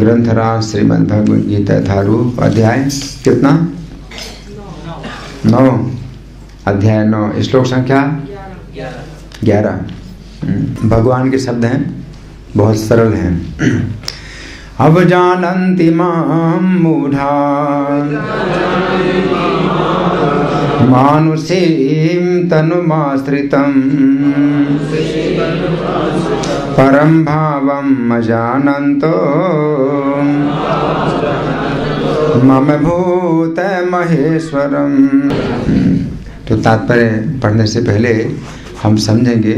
ग्रंथराज श्रीमद्भगवद्गीता थारू अध्याय कितना 9 अध्याय 9 श्लोक संख्या 11। भगवान के शब्द हैं, बहुत सरल हैं। अब जानन्ति मां मूढ़ा मानुषीं तनुमाश्रितं परं भावं मजानन्तो मम भूत महेश्वरम। तो तात्पर्य पढ़ने से पहले हम समझेंगे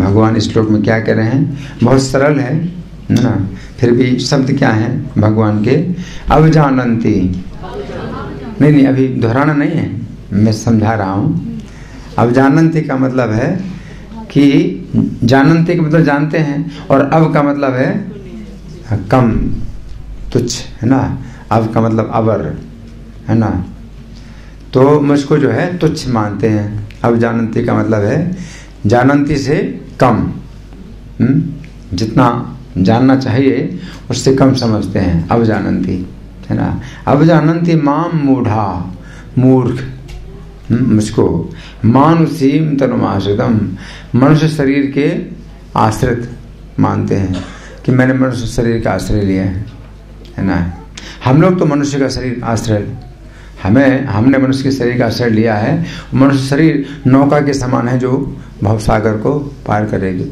भगवान श्लोक में क्या कह रहे हैं। बहुत सरल है ना, फिर भी शब्द क्या है भगवान के। अवजानन्ति नहीं, अभी दोहराना नहीं है, मैं समझा रहा हूँ। अवजानन्ति का मतलब है कि जानन्ति का मतलब जानते हैं, और अव का मतलब है कम, तुच्छ, है ना। अव का मतलब अवर, है ना। तो मुझको जो है तुच्छ मानते हैं। अवजानन्ति का मतलब है जानन्ति से कम, जितना जानना चाहिए उससे कम समझते हैं अवजानन्ति, है ना। अवजानन्ति माम मूढ़ा, मूर्ख मुझको, मानुषीम तनुमाश्रितम, मनुष्य शरीर के आश्रित मानते हैं कि मैंने मनुष्य शरीर का आश्रय लिया है ना। हम लोग तो मनुष्य का शरीर आश्रय, हमने मनुष्य के शरीर का आश्रय लिया है। मनुष्य शरीर नौका के समान है जो भवसागर को पार करेगी।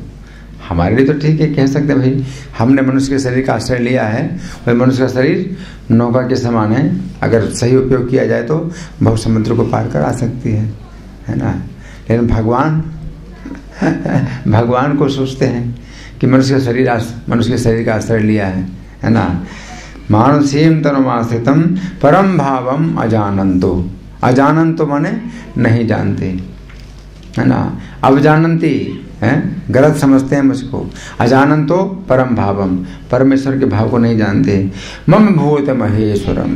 हमारे लिए तो ठीक है, कह सकते हैं भाई हमने मनुष्य के शरीर का आश्रय लिया है, और मनुष्य का शरीर नौका के समान है, अगर सही उपयोग किया जाए तो भव समुद्र को पार करा सकती है, है ना। लेकिन भगवान को सोचते हैं कि मनुष्य के शरीर का आश्रय लिया है ना। मानुषीम तनुमाश्रितम परम भावम अजानंतो, अजानंतो माने नहीं जानते, है ना। अवजानन्ति है गलत समझते हैं मुझको, अजानंतो परम भावम परमेश्वर के भाव को नहीं जानते। मम भूत महेश्वरम,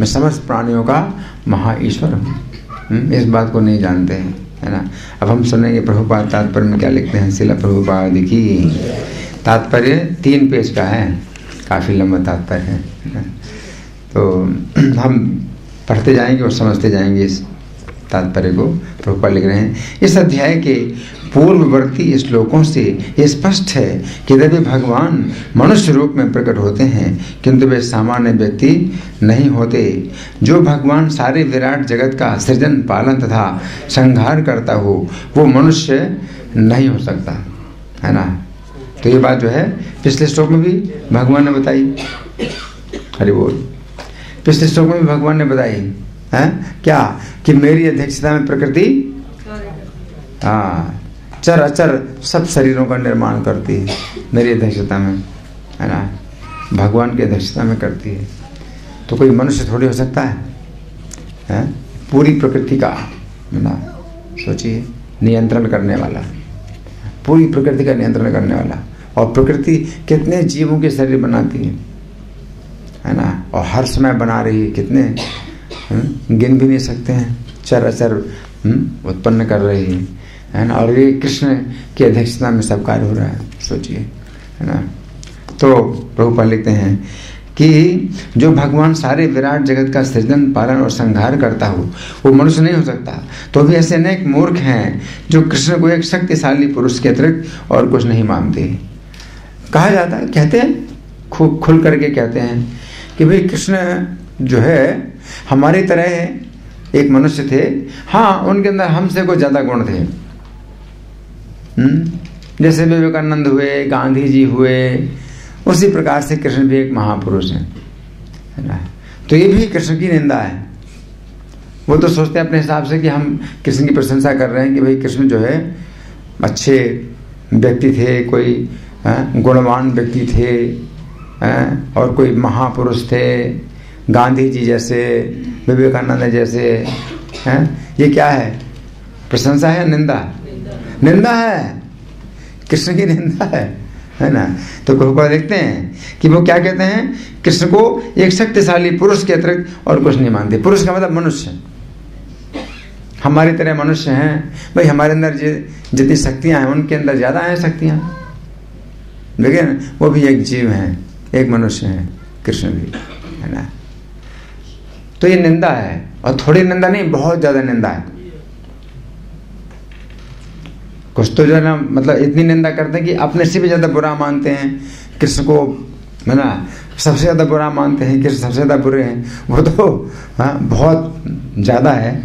मैं समस्त प्राणियों का महाईश्वर हूँ, इस बात को नहीं जानते हैं, है ना। अब हम सुनेंगे प्रभुपाद तात्पर्य में क्या लिखते हैं। शिला प्रभुपाद की। तात्पर्य 3 पेज का है, काफ़ी लंबा तात्पर्य है, तो हम पढ़ते जाएंगे और समझते जाएंगे इस तात्पर्य को। प्रभुपाद लिख रहे हैं, इस अध्याय के पूर्ववर्ती श्लोकों से स्पष्ट है कि यदि भगवान मनुष्य रूप में प्रकट होते हैं, किंतु वे सामान्य व्यक्ति नहीं होते। जो भगवान सारे विराट जगत का सृजन पालन तथा संहार करता हो वो मनुष्य नहीं हो सकता, है ना। तो ये बात जो है पिछले श्लोक में भी भगवान ने बताई। हरि बोल। पिछले श्लोक में भी भगवान ने बताई है क्या कि मेरी अध्यक्षता में प्रकृति चर अचर सब शरीरों का निर्माण करती है, मेरी अध्यक्षता में, है ना, भगवान की अध्यक्षता में करती है। तो कोई मनुष्य थोड़ी हो सकता है पूरी प्रकृति का, है ना, सोचिए, नियंत्रण करने वाला, पूरी प्रकृति का नियंत्रण करने वाला। और प्रकृति कितने जीवों के शरीर बनाती है ना, और हर समय बना रही है, कितने गिन भी नहीं सकते हैं, चर अचर उत्पन्न कर रही है ना। और ये कृष्ण की अध्यक्षता में सब कार्य हो रहा है, सोचिए, है ना। तो प्रभुपाद लिखते हैं कि जो भगवान सारे विराट जगत का सृजन पालन और संहार करता हो वो मनुष्य नहीं हो सकता। तो भी ऐसे अनेक मूर्ख हैं जो कृष्ण को एक शक्तिशाली पुरुष के अतिरिक्त और कुछ नहीं मानते। कहा जाता है, कहते हैं, खूब खुल करके कहते हैं कि भाई कृष्ण जो है हमारी तरह एक मनुष्य थे, हाँ उनके अंदर हमसे कुछ ज़्यादा गुण थे। जैसे विवेकानंद हुए, गांधीजी हुए, उसी प्रकार से कृष्ण भी एक महापुरुष है, है ना। तो ये भी कृष्ण की निंदा है। वो तो सोचते हैं अपने हिसाब से कि हम कृष्ण की प्रशंसा कर रहे हैं कि भाई कृष्ण जो है अच्छे व्यक्ति थे, कोई गुणवान व्यक्ति थे, और कोई महापुरुष थे, गांधी जी जैसे, विवेकानंद जैसे, हैं। ये क्या है, प्रशंसा है, निंदा, निंदा है, कृष्ण की निंदा है ना। तो प्रभुपाद देखते हैं कि वो क्या कहते हैं, कृष्ण को एक शक्तिशाली पुरुष के अतिरिक्त और कुछ नहीं मानते। पुरुष का मतलब मनुष्य, हमारी तरह मनुष्य हैं भाई, हमारे अंदर जितनी शक्तियां हैं उनके अंदर ज्यादा हैं शक्तियां, लेकिन वो भी एक जीव हैं, एक मनुष्य हैं, कृष्ण भी, है ना। तो ये निंदा है, और थोड़ी निंदा नहीं, बहुत ज्यादा निंदा है। कुछ तो जो है ना, मतलब इतनी निंदा करते हैं कि अपने से भी ज्यादा बुरा मानते हैं कृष्ण को, है ना, सबसे ज्यादा बुरा मानते हैं, कृष्ण सबसे ज्यादा बुरे हैं। वो तो हाँ बहुत ज्यादा है,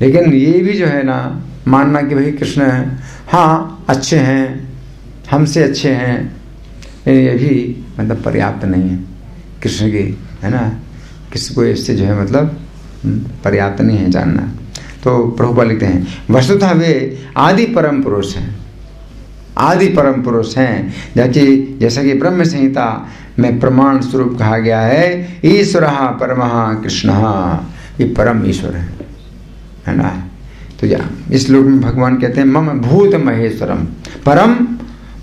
लेकिन ये भी जो है ना मानना कि भाई कृष्ण है, हाँ अच्छे हैं, हमसे अच्छे हैं, ये भी मतलब पर्याप्त नहीं है कृष्ण की, है ना, किसी को इससे जो है मतलब पर्याप्त नहीं है जानना। तो प्रभुपाद लिखते हैं वस्तुतः वे आदि परम पुरुष हैं, आदि परम पुरुष हैं, जैसा कि ब्रह्म संहिता में प्रमाण स्वरूप कहा गया है, ईश्वरः परमः कृष्णः, ये परम ईश्वर है ना। तो इस श्लोक में भगवान कहते हैं मम भूत महेश्वरम परम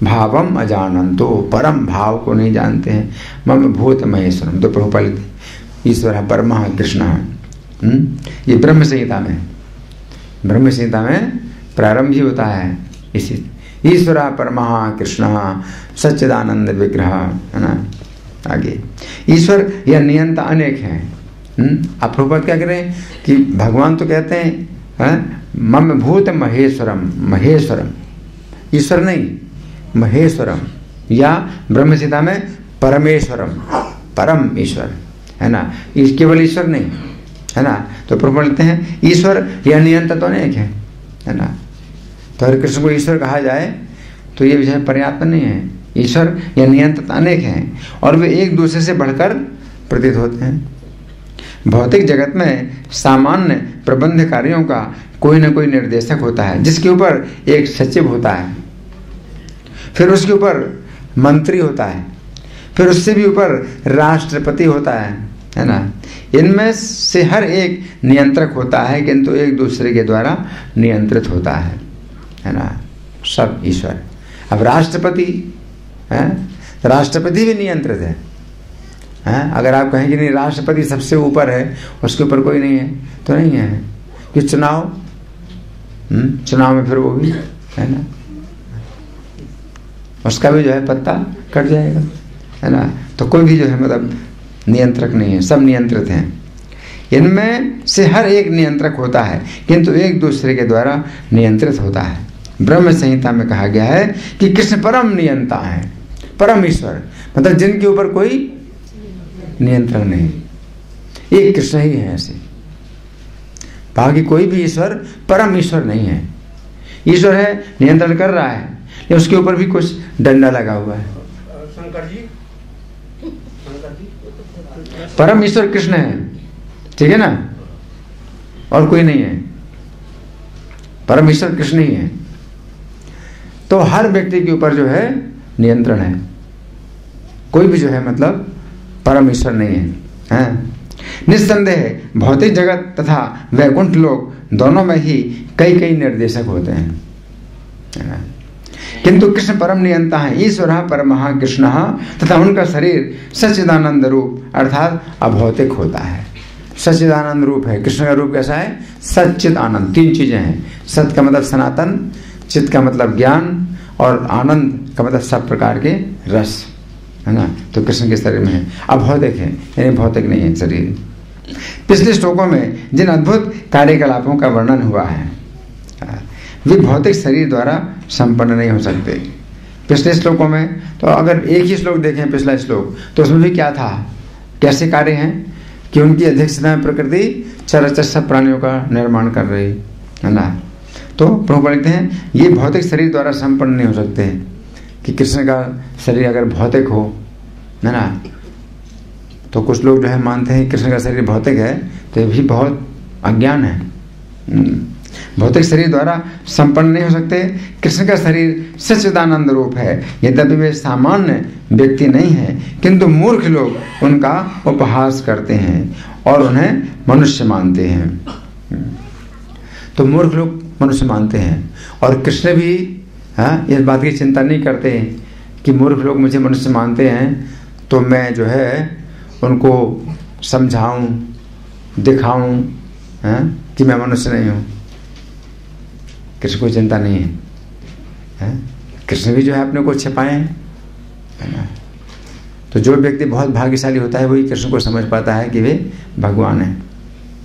भावम अजानंतो, परम भाव को नहीं जानते हैं, मम भूत महेश्वरम। तो प्रभुपाद लिखते हैं ईश्वर परमा कृष्ण, ये ब्रह्म संहिता में, ब्रह्म संहिता में प्रारंभ ही होता है इसी ईश्वर परमा कृष्ण सच्चिदानंद विग्रह, है ना। आगे ईश्वर या नियंता अनेक हैं। प्रभुपाद क्या करें कि भगवान तो कहते हैं मम भूत महेश्वरम, महेश्वरम ईश्वर नहीं, महेश्वरम या ब्रह्म संहिता में परमेश्वरम, परम ईश्वर, है ना, केवल ईश्वर नहीं, है ना। तो प्रभुपाद लिखते हैं ईश्वर या नियंता तो अनेक है, है ना। तो हर कृष्ण को ईश्वर कहा जाए तो ये विषय पर्याप्त नहीं है, ईश्वर या नियंता अनेक हैं और वे एक दूसरे से बढ़कर प्रतीत होते हैं। भौतिक जगत में सामान्य प्रबंध कार्यों का कोई ना कोई निर्देशक होता है, जिसके ऊपर एक सचिव होता है, फिर उसके ऊपर मंत्री होता है, फिर उससे भी ऊपर राष्ट्रपति होता है, है ना। इनमें से हर एक नियंत्रक होता है, किंतु एक दूसरे के द्वारा नियंत्रित होता है, है ना। सब ईश्वर। अब राष्ट्रपति है, राष्ट्रपति भी नियंत्रित है, हैं? अगर आप कहें कि नहीं राष्ट्रपति सबसे ऊपर है, उसके ऊपर कोई नहीं है, तो नहीं है कि चुनाव, चुनाव में फिर वो भी, है ना, उसका भी जो है पत्ता कट जाएगा, है ना। तो कोई भी जो है मतलब नियंत्रक नहीं है, सब नियंत्रित हैं। इनमें से हर एक नियंत्रक होता है, किंतु एक दूसरे के द्वारा नियंत्रित होता है। ब्रह्म संहिता में कहा गया है कि कृष्ण परम नियंता है, परम ईश्वर, मतलब जिनके ऊपर कोई नियंत्रण नहीं, एक कृष्ण ही है। ऐसे बाकी कोई भी ईश्वर परम ईश्वर नहीं है। ईश्वर है, नियंत्रण कर रहा है, लेकिन उसके ऊपर भी कुछ डंडा लगा हुआ है। परम ईश्वर कृष्ण है, ठीक है ना, और कोई नहीं है, परम ईश्वर कृष्ण ही है। तो हर व्यक्ति के ऊपर जो है नियंत्रण है, कोई भी जो है मतलब परम ईश्वर नहीं है, है? निस्संदेह भौतिक जगत तथा वैकुंठ लोक दोनों में ही कई कई निर्देशक होते हैं, है ना? किंतु कृष्ण परम नियंता है, ईश्वर परमः कृष्णः, तथा उनका शरीर सच्चिदानंद रूप अर्थात अभौतिक होता है। सच्चिदानंद रूप है, कृष्ण का रूप कैसा है? सच्चिदानंद। तीन चीजें हैं, सत का मतलब सनातन, चित का मतलब ज्ञान, और आनंद का मतलब सब प्रकार के रस, है ना। तो कृष्ण के शरीर में है, अभौतिक है, यानी भौतिक नहीं है शरीर। पिछले श्लोकों में जिन अद्भुत कार्यकलापों का वर्णन हुआ है, वे भौतिक शरीर द्वारा संपन्न नहीं हो सकते। पिछले श्लोकों में तो अगर एक ही श्लोक देखें, पिछला श्लोक, तो उसमें भी क्या था, कैसे कार्य हैं कि उनकी अध्यक्षता में प्रकृति चराचर सब प्राणियों का निर्माण कर रही है ना। तो प्रभुपाद लिखते हैं ये भौतिक शरीर द्वारा संपन्न नहीं हो सकते कि कृष्ण का शरीर अगर भौतिक हो, है ना। तो कुछ लोग जो है मानते हैं कृष्ण का शरीर भौतिक है, तो ये भी बहुत अज्ञान है। भौतिक शरीर द्वारा संपन्न नहीं हो सकते। कृष्ण का शरीर सच्चिदानंद रूप है, यद्यपि वे सामान्य व्यक्ति नहीं है, किंतु मूर्ख लोग उनका उपहास करते हैं और उन्हें मनुष्य मानते हैं। तो मूर्ख लोग मनुष्य मानते हैं, और कृष्ण भी इस बात की चिंता नहीं करते कि मूर्ख लोग मुझे मनुष्य मानते हैं, तो मैं जो है उनको समझाऊं, दिखाऊं कि मैं मनुष्य नहीं हूँ। कृष्ण को चिंता नहीं है, कृष्ण भी जो है अपने को छिपाए हैं, है ना। तो जो व्यक्ति बहुत भाग्यशाली होता है वही कृष्ण को समझ पाता है कि वे भगवान हैं,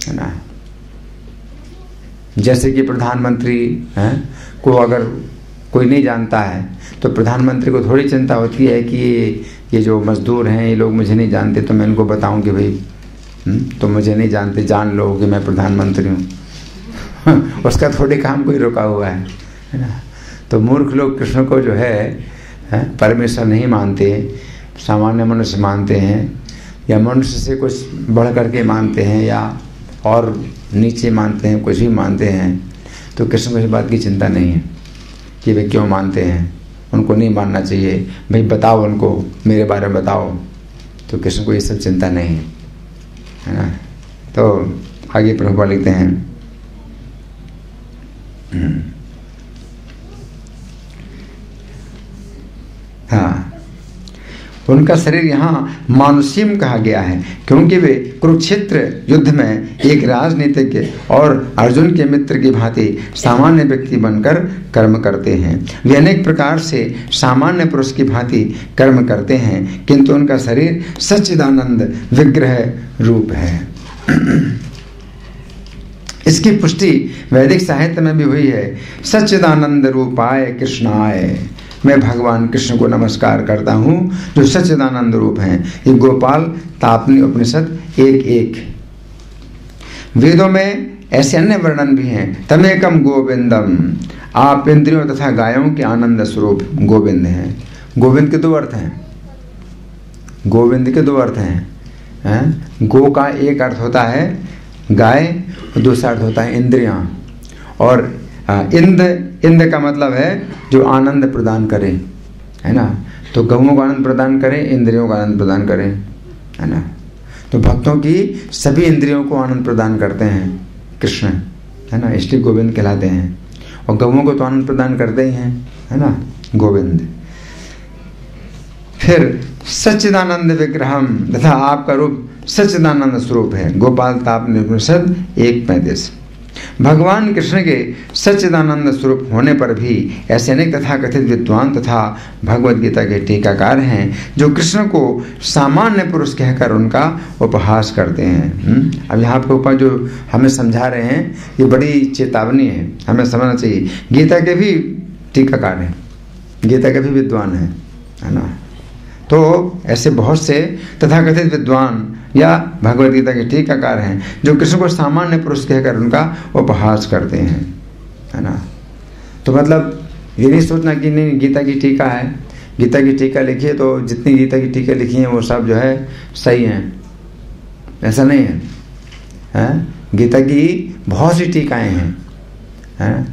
है ना। जैसे कि प्रधानमंत्री को अगर कोई नहीं जानता है तो प्रधानमंत्री को थोड़ी चिंता होती है कि ये जो मजदूर हैं ये लोग मुझे नहीं जानते, तो मैं इनको बताऊं कि भाई तो मुझे नहीं जानते, जान लो कि मैं प्रधानमंत्री हूँ। उसका थोड़े काम कोई रुका हुआ है, है ना। तो मूर्ख लोग कृष्ण को जो है परमेश्वर नहीं मानते, सामान्य मनुष्य मानते हैं, या मनुष्य से कुछ बढ़ करके मानते हैं, या और नीचे मानते हैं, कुछ भी मानते हैं। तो कृष्ण को इस बात की चिंता नहीं है कि वे क्यों मानते हैं, उनको नहीं मानना चाहिए, भाई बताओ उनको, मेरे बारे में बताओ। तो कृष्ण को ये सब चिंता नहीं है, है ना। तो आगे प्रभुपाद लिखते हैं, हाँ, उनका शरीर यहाँ मानुष्यम कहा गया है क्योंकि वे कुरुक्षेत्र युद्ध में एक राजनीतिज्ञ और अर्जुन के मित्र की भांति सामान्य व्यक्ति बनकर कर्म करते हैं। वे अनेक प्रकार से सामान्य पुरुष की भांति कर्म करते हैं, किंतु उनका शरीर सच्चिदानंद विग्रह रूप है। इसकी पुष्टि वैदिक साहित्य में भी हुई है। सच्चिदानंद रूपाय कृष्णाय, मैं भगवान कृष्ण को नमस्कार करता हूँ जो सच्चिदानंद रूप हैं। ये गोपाल तापनी उपनिषद 1:1। वेदों में ऐसे अन्य वर्णन भी हैं। तमेकम गोविंदम, आप इंद्रियों तथा गायों के आनंद स्वरूप गोविंद हैं। गोविंद के दो अर्थ हैं, गोविंद के दो अर्थ हैं। गो का एक अर्थ होता है गाय, दूसरा अर्थ होता है इंद्रियां। और इंद, इंद का मतलब है जो आनंद प्रदान करे, है ना। तो गऊओं का आनंद प्रदान करे, इंद्रियों का आनंद प्रदान करे, है ना। तो भक्तों की सभी इंद्रियों को आनंद प्रदान करते हैं कृष्ण, है ना, इसलिए गोविंद कहलाते हैं। और गऊओं को तो आनंद प्रदान करते ही हैं, है ना, गोविंद। फिर सच्चिदानंद विग्रहम तथा आपका रूप सच्चिदानंद स्वरूप है। गोपाल तापनी उपनिषद 1:35। भगवान कृष्ण के सच्चिदानंद स्वरूप होने पर भी ऐसे अनेक तथाकथित विद्वान तथा भगवद गीता के टीकाकार हैं जो कृष्ण को सामान्य पुरुष कहकर उनका उपहास करते हैं। अब यहाँ पे ऊपर जो हमें समझा रहे हैं ये बड़ी चेतावनी है, हमें समझना चाहिए। गीता के भी टीकाकार हैं, गीता के भी विद्वान हैं, है ना। तो ऐसे बहुत से तथाकथित विद्वान या भगवद गीता के टीकाकार हैं जो कृष्ण को सामान्य पुरुष कहकर उनका उपहास करते हैं, है ना। तो मतलब ये नहीं सोचना कि नहीं गीता की टीका है, गीता की टीका लिखी है तो जितनी गीता की टीका लिखी है वो सब जो है सही हैं, ऐसा नहीं है, है? गीता की बहुत सी टीकाएँ हैं, हैं,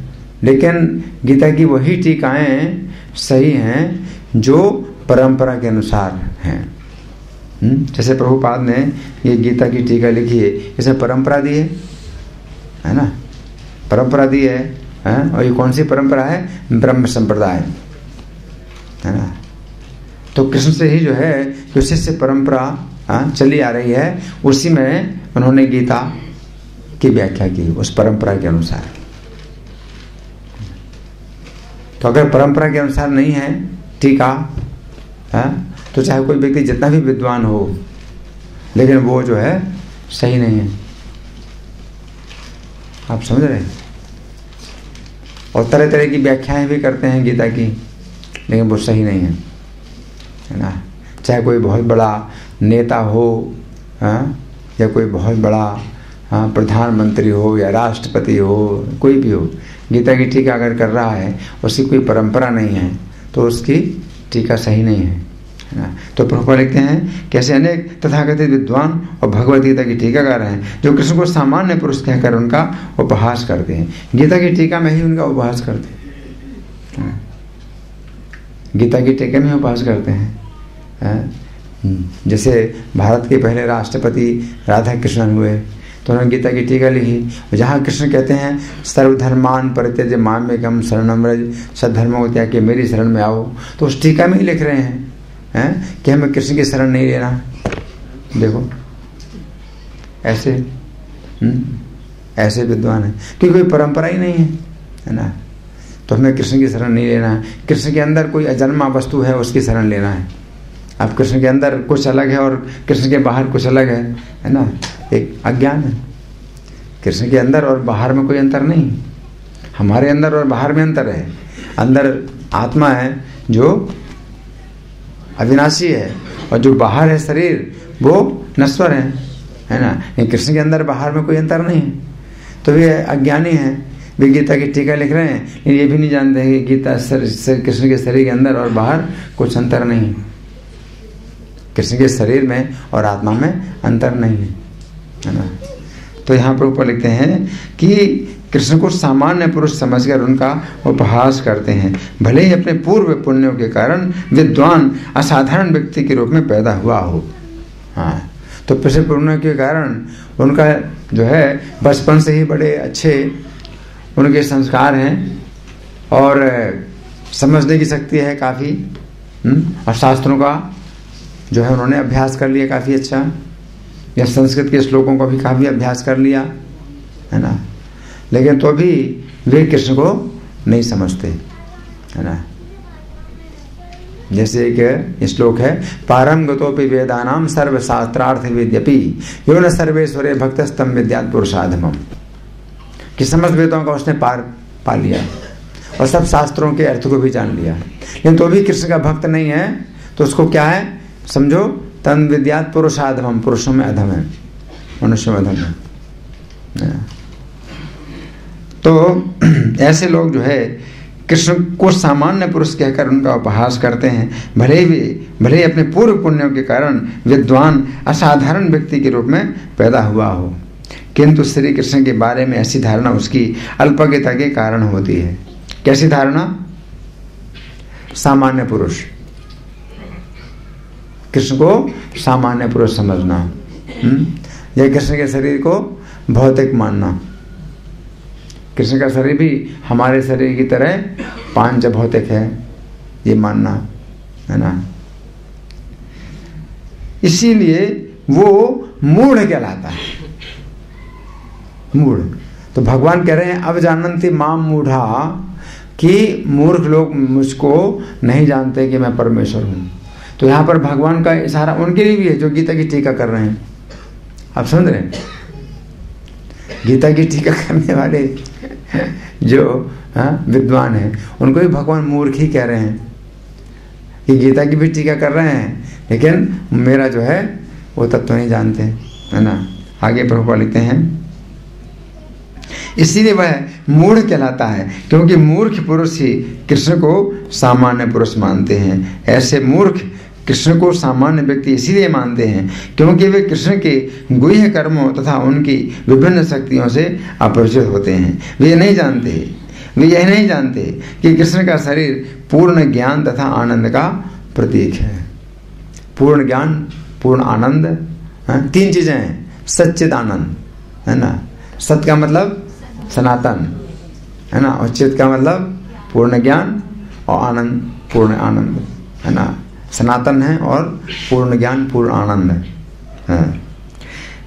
लेकिन गीता की वही टीकाएँ सही हैं जो परंपरा के अनुसार हैं। जैसे प्रभुपाद ने ये गीता की टीका लिखी है, इसमें परंपरा दी है ना, परंपरा दी है, हैं? और ये कौन सी परंपरा है? ब्रह्म संप्रदाय, है ना। तो कृष्ण से ही जो है जो शिष्य परंपरा चली आ रही है उसी में उन्होंने गीता की व्याख्या की, उस परंपरा के अनुसार। तो अगर परंपरा के अनुसार नहीं है टीका, है, तो चाहे कोई व्यक्ति जितना भी विद्वान हो लेकिन वो जो है सही नहीं है। आप समझ रहे हैं। और तरह तरह की व्याख्याएं भी करते हैं गीता की, लेकिन वो सही नहीं है, है ना। चाहे कोई बहुत बड़ा नेता हो, या कोई बहुत बड़ा प्रधानमंत्री हो या राष्ट्रपति हो, कोई भी हो, गीता की टीका अगर कर रहा है उसकी कोई परंपरा नहीं है तो उसकी टीका सही नहीं है, है ना। तो प्रभुपाद लिखते हैं कैसे अनेक तथाकथित विद्वान और भगवद गीता की टीकाकार हैं जो कृष्ण को सामान्य पुरुष कहकर उनका उपहास करते हैं। गीता की टीका में ही उनका उपहास करते हैं, गीता की टीका में उपहास करते हैं। जैसे भारत के पहले राष्ट्रपति राधाकृष्णन हुए तो उन्होंने गीता की टीका लिखी, जहाँ कृष्ण कहते हैं सर्वधर्मान परित्यज्य मामेकम शरणं व्रज, सद्धर्मों को त्याग के मेरी शरण में आओ। तो उस टीका में ही लिख रहे हैं, हैं? कि हमें कृष्ण की शरण नहीं लेना। देखो ऐसे ऐसे विद्वान है कि कोई परंपरा ही नहीं है, है ना। तो हमें कृष्ण की शरण नहीं लेना है, कृष्ण के अंदर कोई अजन्मा वस्तु है उसकी शरण लेना है। अब कृष्ण के अंदर कुछ अलग है और कृष्ण के बाहर कुछ अलग है ना, एक अज्ञान है। कृष्ण के अंदर और बाहर में कोई अंतर नहीं, हमारे अंदर और बाहर में अंतर है। अंदर आत्मा है जो अविनाशी है और जो बाहर है शरीर वो नश्वर है ना। नहीं, कृष्ण के अंदर बाहर में कोई अंतर नहीं है, तो वे अज्ञानी हैं। वे गीता की टीका लिख रहे हैं लेकिन ये भी नहीं जानते हैं कि गीता कृष्ण के शरीर के अंदर और बाहर कुछ अंतर नहीं है, कृष्ण के शरीर में और आत्मा में अंतर नहीं है ना। तो यहाँ पर ऊपर लिखते हैं कि कृष्ण को सामान्य पुरुष समझकर उनका उपहास करते हैं। भले ही अपने पूर्व पुण्यों के कारण विद्वान असाधारण व्यक्ति के रूप में पैदा हुआ हो। हाँ, तो पिछले पुण्यों के कारण उनका जो है बचपन से ही बड़े अच्छे उनके संस्कार हैं और समझने की शक्ति है काफ़ी, और शास्त्रों का जो है उन्होंने अभ्यास कर लिया काफ़ी अच्छा, या संस्कृत के श्लोकों का भी काफ़ी अभ्यास कर लिया है ना। लेकिन तो भी वे कृष्ण को नहीं समझते है ना। जैसे एक श्लोक है, पारम गतोपि वेदानाम सर्वशास्त्रार्थ वेद्यपि यो न सर्वेश्वरे भक्तस्तम विद्यात् पुरुषाधमम, कि समस्त वेदों का उसने पार पा लिया और सब शास्त्रों के अर्थ को भी जान लिया, लेकिन तो भी कृष्ण का भक्त नहीं है। तो उसको क्या है समझो, तम विद्यात् पुरुषाधमम, पुरुषों में अधम है, मनुष्यों में अधम है। तो ऐसे लोग जो है कृष्ण को सामान्य पुरुष कहकर उनका उपहास करते हैं। भले ही अपने पूर्व पुण्यों के कारण विद्वान असाधारण व्यक्ति के रूप में पैदा हुआ हो, किंतु श्री कृष्ण के बारे में ऐसी धारणा उसकी अल्पज्ञता के कारण होती है। कैसी धारणा? सामान्य पुरुष, कृष्ण को सामान्य पुरुष समझना, या कृष्ण के शरीर को भौतिक मानना। कृष्ण का शरीर भी हमारे शरीर की तरह पांच भौतिक है, ये मानना है ना। इसीलिए वो मूढ़ कहलाता है, मूढ़। तो भगवान कह रहे हैं अब जानन्ति माम मूढ़ा, कि मूर्ख लोग मुझको नहीं जानते कि मैं परमेश्वर हूं। तो यहाँ पर भगवान का इशारा उनके लिए भी है जो गीता की टीका कर रहे हैं। आप समझ रहे हैं, गीता की टीका करने वाले जो विद्वान हैं उनको भी भगवान मूर्ख ही कह रहे हैं, कि गीता की भी टीका कर रहे हैं लेकिन मेरा जो है वो तत्व नहीं जानते है ना। आगे प्रभुपाद लिखते हैं, इसीलिए वह मूढ़ कहलाता है क्योंकि मूर्ख पुरुष ही कृष्ण को सामान्य पुरुष मानते हैं। ऐसे मूर्ख कृष्ण को सामान्य व्यक्ति इसीलिए मानते हैं क्योंकि वे कृष्ण के गुह्य कर्मों तथा उनकी विभिन्न शक्तियों से अपरिचित होते हैं। वे यह नहीं जानते कि कृष्ण का शरीर पूर्ण ज्ञान तथा आनंद का प्रतीक है। पूर्ण ज्ञान, पूर्ण आनंद, तीन चीजें हैं। सच्चिद आनंद है ना, सत का मतलब सनातन है ना, और चित का मतलब पूर्ण ज्ञान और आनंद, पूर्ण आनंद है ना। सनातन है और पूर्ण ज्ञान, पूर्ण आनंद है।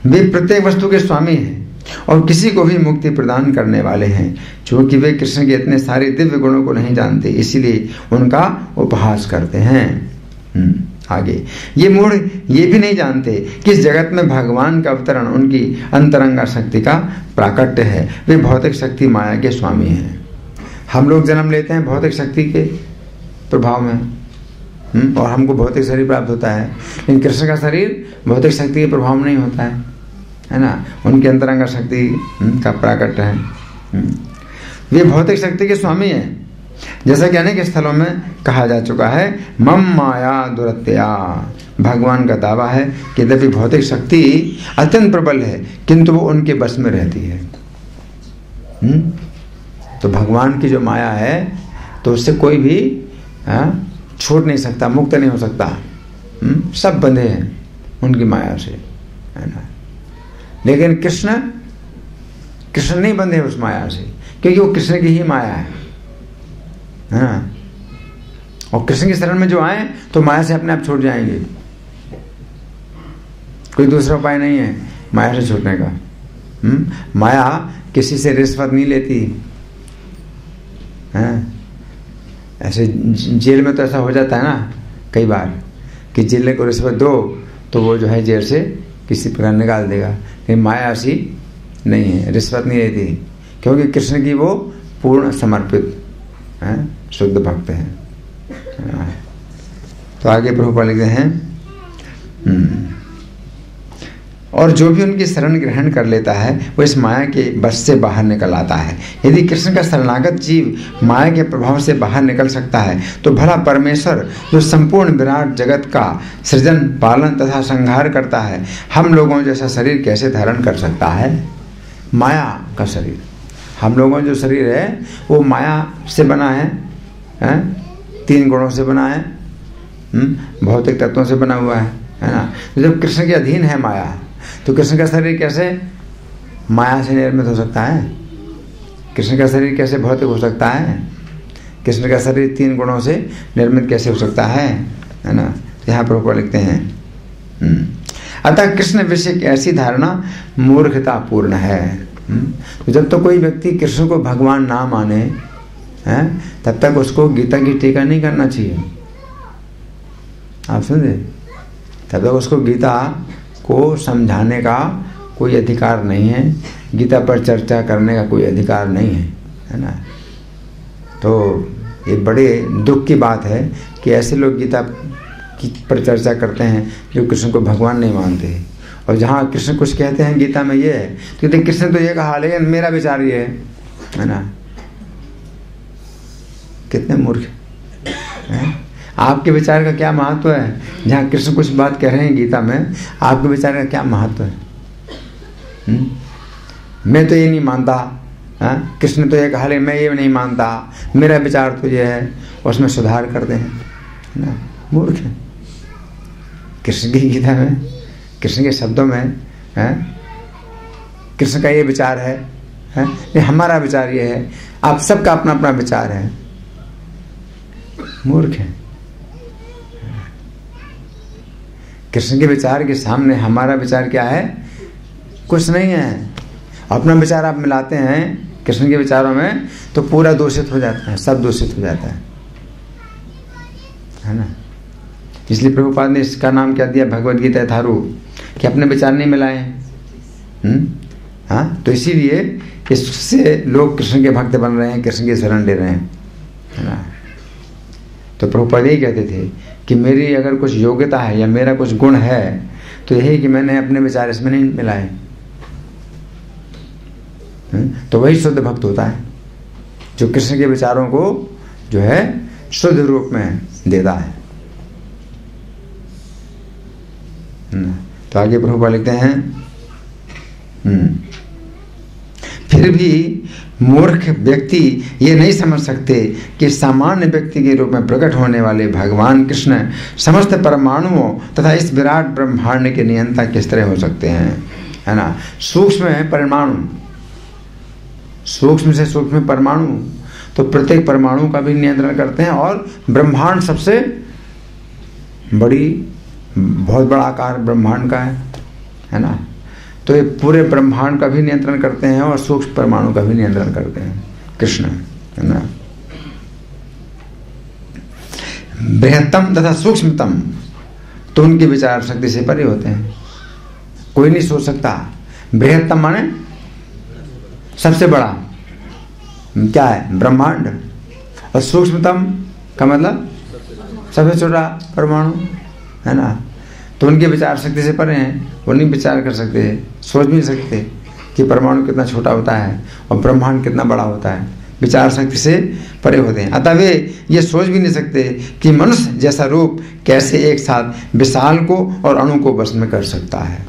वे प्रत्येक वस्तु के स्वामी हैं और किसी को भी मुक्ति प्रदान करने वाले हैं। चूंकि वे कृष्ण के इतने सारे दिव्य गुणों को नहीं जानते इसीलिए उनका उपहास करते हैं। आगे, ये मूढ़ ये भी नहीं जानते कि इस जगत में भगवान का अवतरण उनकी अंतरंगा शक्ति का प्राकट्य है। वे भौतिक शक्ति माया के स्वामी हैं। हम लोग जन्म लेते हैं भौतिक शक्ति के प्रभाव में और हमको भौतिक शरीर प्राप्त होता है, लेकिन कृष्ण का शरीर भौतिक शक्ति के प्रभाव नहीं होता है ना। उनके अंतरंगा शक्ति का प्राकट्य है। वे भौतिक शक्ति के स्वामी हैं, जैसा कि अनेक स्थलों में कहा जा चुका है। मम माया दुरत्या, भगवान का दावा है कि यद्यपि भौतिक शक्ति अत्यंत प्रबल है किंतु वो उनके बस में रहती है। तो भगवान की जो माया है तो उससे कोई भी छोड़ नहीं सकता, मुक्त नहीं हो सकता। सब बंधे हैं उनकी माया से है ना। लेकिन कृष्ण नहीं बंधे उस माया से, क्योंकि वो कृष्ण की ही माया है ना। और कृष्ण की शरण में जो आए तो माया से अपने आप छूट जाएंगे, कोई दूसरा उपाय नहीं है माया से छूटने का। माया किसी से रिश्वत नहीं लेती है। ऐसे जेल में तो ऐसा हो जाता है ना कई बार कि जेल को रिश्वत दो तो वो जो है जेल से किसी प्रकार निकाल देगा, लेकिन माया ऐसी नहीं है, रिश्वत नहीं रहती, क्योंकि कृष्ण की वो पूर्ण समर्पित है, शुद्ध भक्त हैं। तो आगे प्रभुपाद लिखते हैं, और जो भी उनकी शरण ग्रहण कर लेता है वो इस माया के बस से बाहर निकल आता है। यदि कृष्ण का शरणागत जीव माया के प्रभाव से बाहर निकल सकता है तो भला परमेश्वर जो संपूर्ण विराट जगत का सृजन पालन तथा संहार करता है हम लोगों जैसा शरीर कैसे धारण कर सकता है। माया का शरीर, हम लोगों जो शरीर है वो माया से बना है, तीन गुणों से बना है, भौतिक तत्वों से बना हुआ है ना। जब कृष्ण के अधीन है माया तो कृष्ण का शरीर कैसे माया से निर्मित हो सकता है, कृष्ण का शरीर कैसे भौतिक हो सकता है, कृष्ण का शरीर तीन गुणों से निर्मित कैसे हो सकता है ना। यहाँ पर ऊपर लिखते हैं, अतः कृष्ण विषय की ऐसी धारणा मूर्खतापूर्ण है। तो जब तो कोई व्यक्ति कृष्ण को भगवान ना माने हैं तब तक उसको गीता की टीका नहीं करना चाहिए। आप समझे, तब तक उसको गीता को समझाने का कोई अधिकार नहीं है, गीता पर चर्चा करने का कोई अधिकार नहीं है, है ना। तो ये बड़े दुख की बात है कि ऐसे लोग गीता की पर चर्चा करते हैं जो कृष्ण को भगवान नहीं मानते, और जहाँ कृष्ण कुछ कहते हैं गीता में ये है तो कहते कृष्ण तो ये कहा लेकिन मेरा विचार ये है ना। कितने मूर्ख है, आपके विचार का क्या महत्व है, जहाँ कृष्ण कुछ बात कह रहे हैं गीता में आपके विचार का क्या महत्व है। मैं तो ये नहीं मानता, कृष्ण तो ये कहा ले मैं ये नहीं मानता, मेरा विचार तो ये है, उसमें सुधार करते हैं ना। मूर्ख है, कृष्ण की गीता में, कृष्ण के शब्दों में है कृष्ण का ये विचार है हमारा विचार ये है, आप सबका अपना अपना विचार है। मूर्ख है, कृष्ण के विचार के सामने हमारा विचार क्या है, कुछ नहीं है। अपना विचार आप मिलाते हैं कृष्ण के विचारों में तो पूरा दूषित हो जाता है, सब दूषित हो जाता है ना। इसलिए प्रभुपाद ने इसका नाम क्या दिया, भगवद्गीता थारू, कि अपने विचार नहीं मिलाए। हाँ, तो इसीलिए इससे लोग कृष्ण के भक्त बन रहे हैं, कृष्ण की शरण ले रहे हैं, है ना। तो प्रभुपाद यही कहते थे कि मेरी अगर कुछ योग्यता है या मेरा कुछ गुण है तो यही कि मैंने अपने विचार इसमें नहीं मिलाए, तो वही शुद्ध भक्त होता है जो कृष्ण के विचारों को जो है शुद्ध रूप में देता है। तो आगे प्रभुपाद लिखते हैं, फिर भी मूर्ख व्यक्ति ये नहीं समझ सकते कि सामान्य व्यक्ति के रूप में प्रकट होने वाले भगवान कृष्ण समस्त परमाणुओं तथा इस विराट ब्रह्मांड के नियंता किस तरह हो सकते हैं, है ना। सूक्ष्म है परमाणु, सूक्ष्म से सूक्ष्म परमाणु, तो प्रत्येक परमाणु का भी नियंत्रण करते हैं, और ब्रह्मांड सबसे बड़ी, बहुत बड़ा आकार ब्रह्मांड का है ना। तो ये पूरे ब्रह्मांड का भी नियंत्रण करते हैं और सूक्ष्म परमाणु का भी नियंत्रण करते हैं कृष्ण, है ना। बृहत्तम तथा सूक्ष्मतम तो उनके विचार शक्ति से परे होते हैं, कोई नहीं सोच सकता। बृहत्तम माने सबसे बड़ा क्या है, ब्रह्मांड, और सूक्ष्मतम का मतलब सबसे छोटा परमाणु, है ना। तो उनके विचार शक्ति से परे हैं, वो नहीं विचार कर सकते, सोच नहीं सकते कि परमाणु कितना छोटा होता है और ब्रह्मांड कितना बड़ा होता है, विचार शक्ति से परे होते हैं। अतः वे ये सोच भी नहीं सकते कि मनुष्य जैसा रूप कैसे एक साथ विशाल को और अणु को बस में कर सकता है।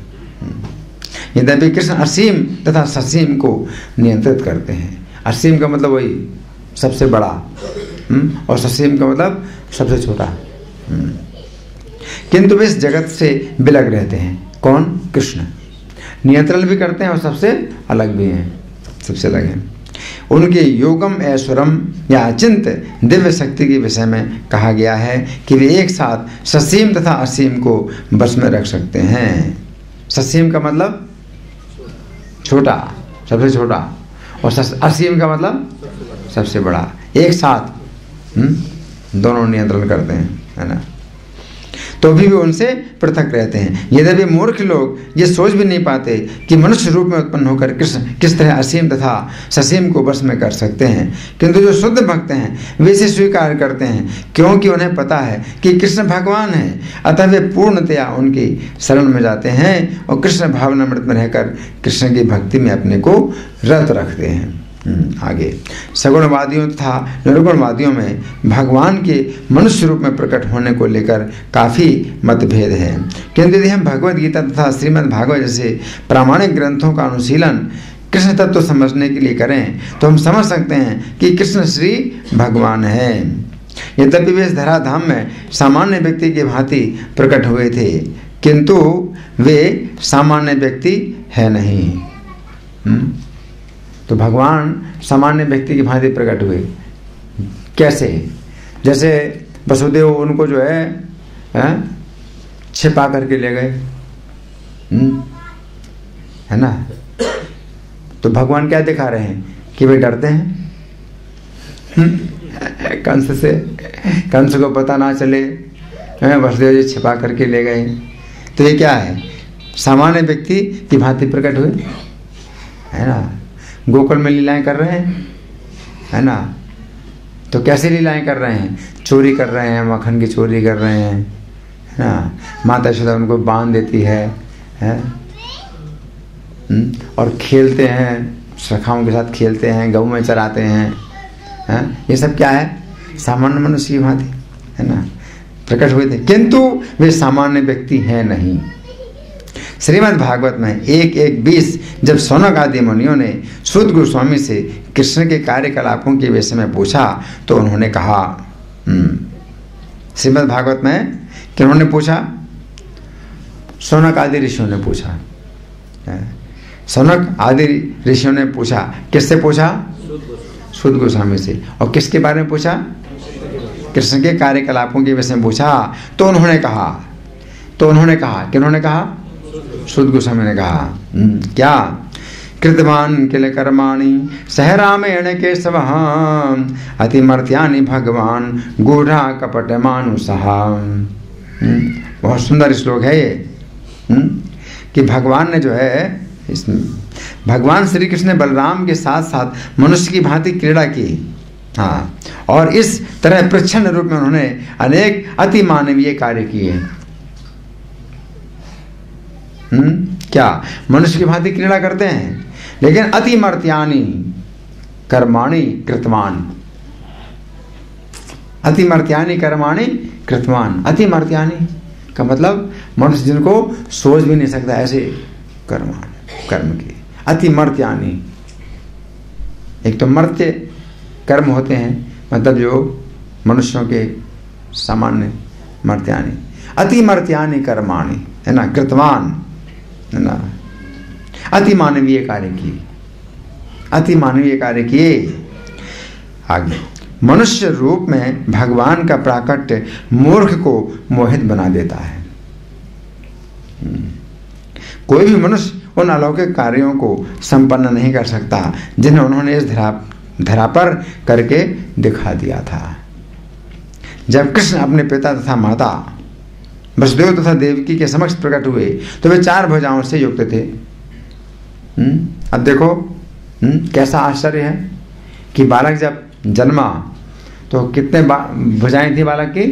यद्यपि कृष्ण असीम तथा ससीम को नियंत्रित करते हैं, असीम का मतलब वही सबसे बड़ा और ससीम का मतलब सबसे छोटा, किंतु वे इस जगत से बिलग रहते हैं। कौन, कृष्ण, नियंत्रण भी करते हैं और सबसे अलग भी हैं, सबसे अलग हैं। उनके योगम ऐश्वरम या अचिंत्य दिव्य शक्ति के विषय में कहा गया है कि वे एक साथ ससीम तथा असीम को बस में रख सकते हैं। ससीम का मतलब छोटा, सबसे छोटा, और असीम का मतलब सबसे बड़ा, एक साथ दोनों नियंत्रण करते हैं, है ना। तो भी वे उनसे पृथक रहते हैं। यद्यपि मूर्ख लोग ये सोच भी नहीं पाते कि मनुष्य रूप में उत्पन्न होकर कृष्ण किस तरह असीम तथा ससीम को वश में कर सकते हैं, किंतु जो शुद्ध भक्त हैं वे इसे स्वीकार करते हैं, क्योंकि उन्हें पता है कि कृष्ण भगवान हैं, अतः वे पूर्णतया उनकी शरण में जाते हैं और कृष्ण भावनामृत में रहकर कृष्ण की भक्ति में अपने को रत रखते हैं। आगे सगुणवादियों तथा निर्गुणवादियों में भगवान के मनुष्य रूप में प्रकट होने को लेकर काफ़ी मतभेद है, किंतु यदि हम भगवद गीता तथा श्रीमद्भागवत जैसे प्रामाणिक ग्रंथों का अनुशीलन कृष्ण तत्व समझने के लिए करें तो हम समझ सकते हैं कि कृष्ण श्री भगवान है। यद्यपि वे इस धराधाम में सामान्य व्यक्ति की भांति प्रकट हुए थे, किंतु वे सामान्य व्यक्ति है नहीं। तो भगवान सामान्य व्यक्ति की भांति प्रकट हुए कैसे? जैसे वसुदेव उनको जो है छिपा करके ले गए, है ना? तो भगवान क्या दिखा रहे हैं कि वे डरते हैं कंस से, कंस को पता ना चले वसुदेव जी छिपा करके ले गए। तो ये क्या है? सामान्य व्यक्ति की भांति प्रकट हुए, है ना? गोकुल में लीलाएं कर रहे हैं, है ना? तो कैसे लीलाएं कर रहे हैं? चोरी कर रहे हैं, मक्खन की चोरी कर रहे हैं, है ना? माता यशोदा उनको बांध देती है? और खेलते हैं, सखाओं के साथ खेलते हैं, गऊ में चराते हैं, है? ये सब क्या है? सामान्य मनुष्य की भांति, है ना, प्रकट हुए थे, किंतु वे सामान्य व्यक्ति हैं नहीं। श्रीमद् भागवत में 1:1:20 जब सौनक आदि मुनियों ने सुत गोस्वामी से कृष्ण के कार्यकलापों के विषय में पूछा तो उन्होंने कहा, श्रीमद् भागवत में कि उन्होंने पूछा, सौनक आदि ऋषियों ने पूछा, सौनक आदि ऋषियों ने पूछा, किससे पूछा? सुत गोस्वामी से। और किसके बारे में पूछा? कृष्ण के कार्यकलापों के विषय में पूछा तो उन्होंने कहा, किन्होंने कहा? सुत गोस्वामी ने कहा, क्या? कृतवान किल कर्माणि सहरामेण केशवः अतिमर्त्यानि भगवान गूढ़ा कपट मानुषः। बहुत सुंदर श्लोक है ये, कि भगवान ने जो है, इसमें भगवान श्री कृष्ण ने बलराम के साथ साथ मनुष्य की भांति क्रीड़ा की, हाँ, और इस तरह प्रच्छन्न रूप में उन्होंने अनेक अति मानवीय कार्य किए। क्या मनुष्य की भांति क्रीड़ा करते हैं, लेकिन अतिमर्त्यानि कर्माणि कृतवान, अतिमर्त्यानि कर्माणि कृतवान। अतिमर्त्यानि का मतलब मनुष्य जिनको सोच भी नहीं सकता ऐसे कर्म के, अतिमर्त्यानि। एक तो मर्त्य कर्म होते हैं, मतलब जो मनुष्यों के सामान्य, मर्त्यानि, अतिमर्त्यानि कर्माणि, है ना, कृतवान, है ना, अतिमानवीय कार्य किए, अतिमानवीय कार्य किए। आगे मनुष्य रूप में भगवान का प्राकट्य मूर्ख को मोहित बना देता है। कोई भी मनुष्य उन अलौकिक कार्यों को संपन्न नहीं कर सकता जिन्हें उन्होंने इस धरा पर करके दिखा दिया था। जब कृष्ण अपने पिता तथा माता वसुदेव तथा देवकी के समक्ष प्रकट हुए तो वे 4 भुजाओं से युक्त थे। अब देखो कैसा आश्चर्य है कि बालक जब जन्मा तो कितने भुजाएं थी बालक की?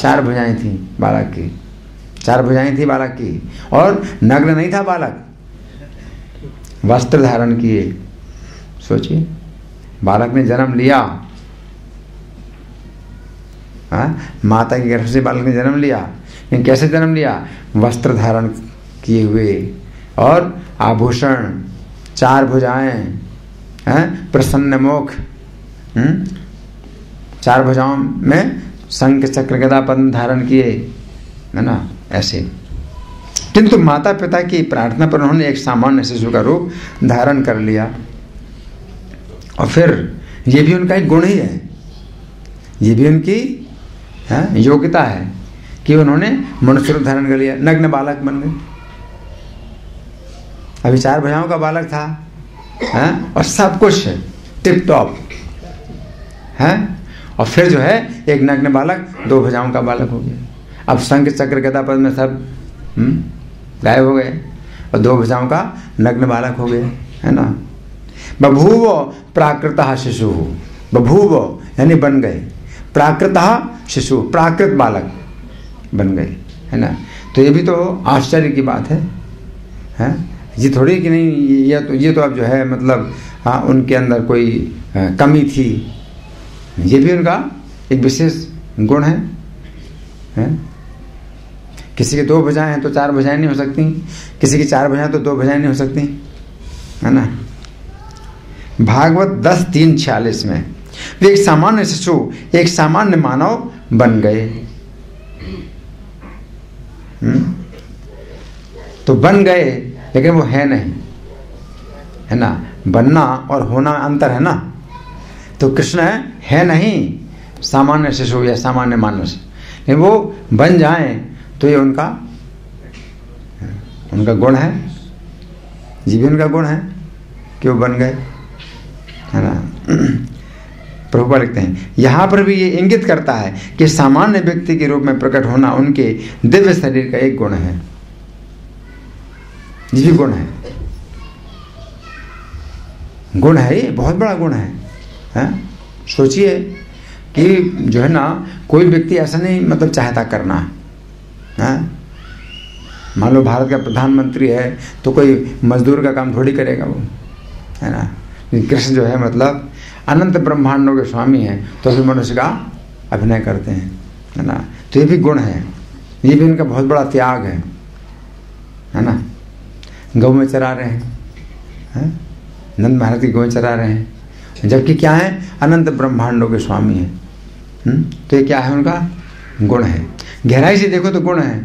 4 भुजाएं थी बालक की, 4 भुजाएं थी बालक की, और नग्न नहीं था बालक, वस्त्र धारण किए। सोचिए, बालक ने जन्म लिया, माता के गर्भ से बालक ने जन्म लिया, कैसे जन्म लिया? वस्त्र धारण किए हुए और आभूषण, 4 भुजाएं, हैं, प्रसन्न मुख, 4 भुजाओं में शंख चक्र गदा पद्म धारण किए, है ना, ऐसे। किंतु माता पिता की प्रार्थना पर उन्होंने एक सामान्य शिशु का रूप धारण कर लिया। और फिर ये भी उनका एक गुण ही है, ये भी उनकी योग्यता है कि उन्होंने मनुष्य रूप धारण कर लिया, नग्न बालक बन गए। अभी 4 भुजाओं का बालक था, है, और सब कुछ टिप टॉप है, और फिर जो है एक नग्न बालक 2 भुजाओं का बालक हो गया। अब शंख चक्र गदा पद में सब गायब हो गए और दो भुजाओं का नग्न बालक हो गया, है ना। बभूव प्राकृतः शिशु, बभूव यानी बन गए, प्राकृतः शिशु प्राकृत बालक बन गए, है ना। तो ये भी तो आश्चर्य की बात है, हैं? ये थोड़ी कि नहीं, ये तो अब जो है मतलब हाँ उनके अंदर कोई कमी थी, ये भी उनका एक विशेष गुण है, हैं? किसी की दो भुजाएं हैं तो चार भुजाएं नहीं हो सकती, किसी की चार भुजाएं तो दो भुजाएं नहीं हो सकती, है ना। भागवत 10:3-46 में वे एक सामान्य शिशु एक सामान्य मानव बन गए। तो बन गए लेकिन वो है नहीं, है ना। बनना और होना अंतर है ना। तो कृष्ण है नहीं सामान्य शिशु या सामान्य मानस, लेकिन वो बन जाएं तो ये उनका गुण है, जीवन का गुण है कि वो बन गए, है ना। प्रभुपाद लिखते हैं यहाँ पर भी ये इंगित करता है कि सामान्य व्यक्ति के रूप में प्रकट होना उनके दिव्य शरीर का एक गुण है, जीव गुण है, गुण है, ये बहुत बड़ा गुण है, हैं? सोचिए कि जो है ना कोई व्यक्ति ऐसा नहीं मतलब चाहता करना, हैं? मान लो भारत का प्रधानमंत्री है तो कोई मजदूर का काम थोड़ी करेगा वो, है ना। कृष्ण जो है मतलब अनंत ब्रह्मांडों के स्वामी हैं तो फिर मनुष्य का अभिनय करते हैं, है ना। तो ये भी गुण है, ये भी उनका बहुत बड़ा त्याग है, है ना। गौ में चरा रहे हैं, नंद महाराज की गौ चरा रहे हैं, जबकि क्या है अनंत ब्रह्मांडों के स्वामी हैं, तो ये क्या है उनका गुण है। गहराई से देखो तो गुण है,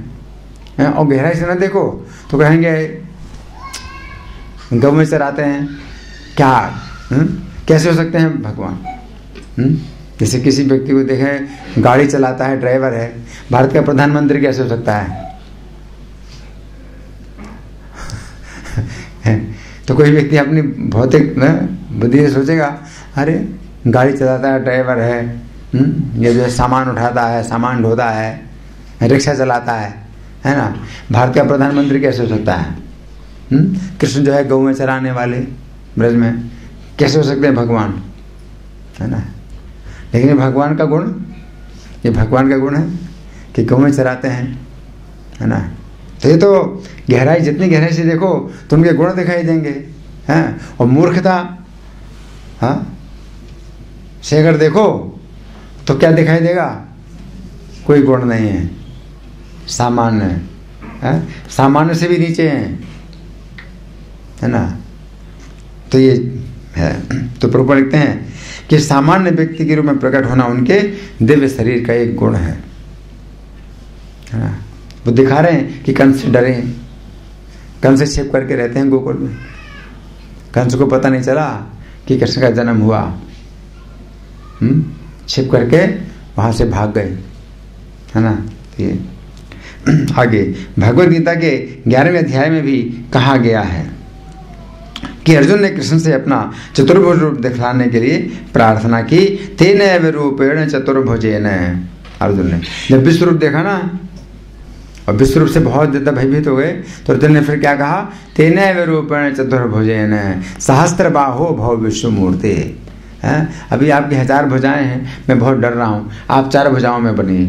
और गहराई से ना देखो तो कहेंगे गौ में चराते हैं क्या, कैसे हो सकते हैं भगवान। जैसे किसी व्यक्ति को देखें गाड़ी चलाता है, ड्राइवर है, भारत का प्रधानमंत्री कैसे हो सकता है। तो कोई व्यक्ति अपनी भौतिक बुद्धि से सोचेगा अरे गाड़ी चलाता है, ड्राइवर है, ये जो है सामान उठाता है, सामान ढोता है, रिक्शा चलाता है, है ना। भारत का प्रधानमंत्री कैसे हो सकता है। कृष्ण जो है गऊ में चराने वाले ब्रज में कैसे हो सकते हैं भगवान, है ना। लेकिन भगवान का गुण, ये भगवान का गुण है कि गऊ में चराते हैं, है ना। तो ये तो गहराई, जितनी गहराई से देखो तो उनके गुण दिखाई देंगे, हैं। और मूर्खता, हाँ से अगर देखो तो क्या दिखाई देगा, कोई गुण नहीं है, सामान्य है, सामान्य से भी नीचे हैं, है ना। तो ये है, तो प्रभुपाद लिखते हैं कि सामान्य व्यक्ति के रूप में प्रकट होना उनके दिव्य शरीर का एक गुण है, है ना। वो दिखा रहे हैं कि कंस से डरे, कंस से छिप करके रहते हैं गोकुल में, कंस को पता नहीं चला कि कृष्ण का जन्म हुआ, छिप करके वहां से भाग गए, है ना। ये आगे भगवद गीता के 11वें अध्याय में भी कहा गया है कि अर्जुन ने कृष्ण से अपना चतुर्भुज रूप दिखलाने के लिए प्रार्थना की। तेनैव रूपेण चतुर्भुजेन, अर्जुन ने जब विश्व रूप देखा ना, और विश्व रूप से बहुत ज्यादा भयभीत हो गए, तो अर्जुन ने फिर क्या कहा, तेनैव रूपेण चतुर्भुजेन सहस्त्र बाहो भव विश्व मूर्ति। अभी आपकी 1000 भुजाएं हैं, मैं बहुत डर रहा हूँ, आप 4 भुजाओं में बनिए,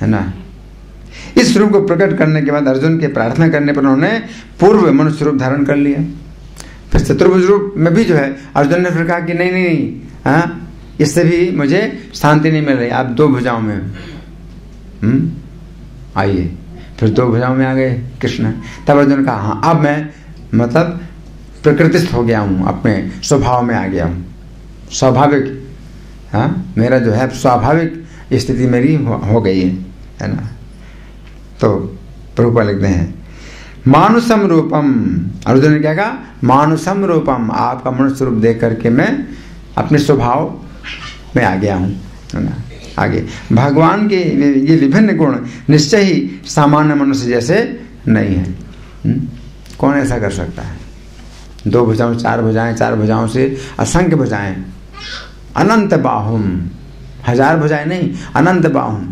है ना। इस रूप को प्रकट करने के बाद अर्जुन के प्रार्थना करने पर उन्होंने पूर्व मनुष्य रूप धारण कर लिया। फिर चतुर्भुज रूप में भी जो है अर्जुन ने फिर कहा कि नहीं नहीं, हाँ इससे भी मुझे शांति नहीं मिल रही, आप 2 भुजाओं में आइए। फिर 2 भुजाओं में आ गए कृष्ण। तब अर्जुन ने कहा हाँ अब मैं मतलब प्रकृतिस्थ हो गया हूँ, अपने स्वभाव में आ गया हूँ, स्वाभाविक, हाँ मेरा जो है स्वाभाविक स्थिति मेरी हो गई है ना। तो प्रभुपाद लिखते हैं मानुषम रूपम, अर्जुन ने क्या कहा, मानुषम रूपम, आपका मनुष्य रूप देख करके मैं अपने स्वभाव में आ गया हूँ, है ना। आगे भगवान के ये विभिन्न गुण निश्चय ही सामान्य मनुष्य जैसे नहीं है, कौन ऐसा कर सकता है। 2 भुजाओं, 4 भुजाएं, 4 भुजाओं से असंख्य भुजाएं, अनंत बाहुम, 1000 भुजाएं नहीं, अनंत बाहुम,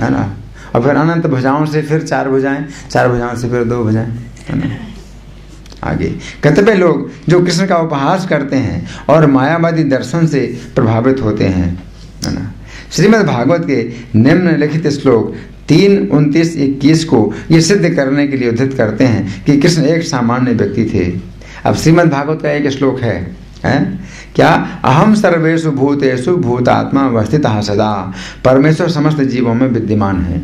है ना। और फिर अनंत भुजाओं से फिर चार भुजाएं, चार भुजाओं से फिर दो भुजाएं, है ना। आगे कतिपय लोग जो कृष्ण का उपहास करते हैं और मायावादी दर्शन से प्रभावित होते हैं, है ना। श्रीमद् भागवत के निम्नलिखित श्लोक 3, 29, 21 को ये सिद्ध करने के लिए उद्धृत करते हैं कि कृष्ण एक सामान्य व्यक्ति थे। अब श्रीमद् भागवत का एक श्लोक है क्या, अहम सर्वेषु भूतेषु भूतात्मा अवस्थितः सदा, परमेश्वर समस्त जीवों में विद्यमान है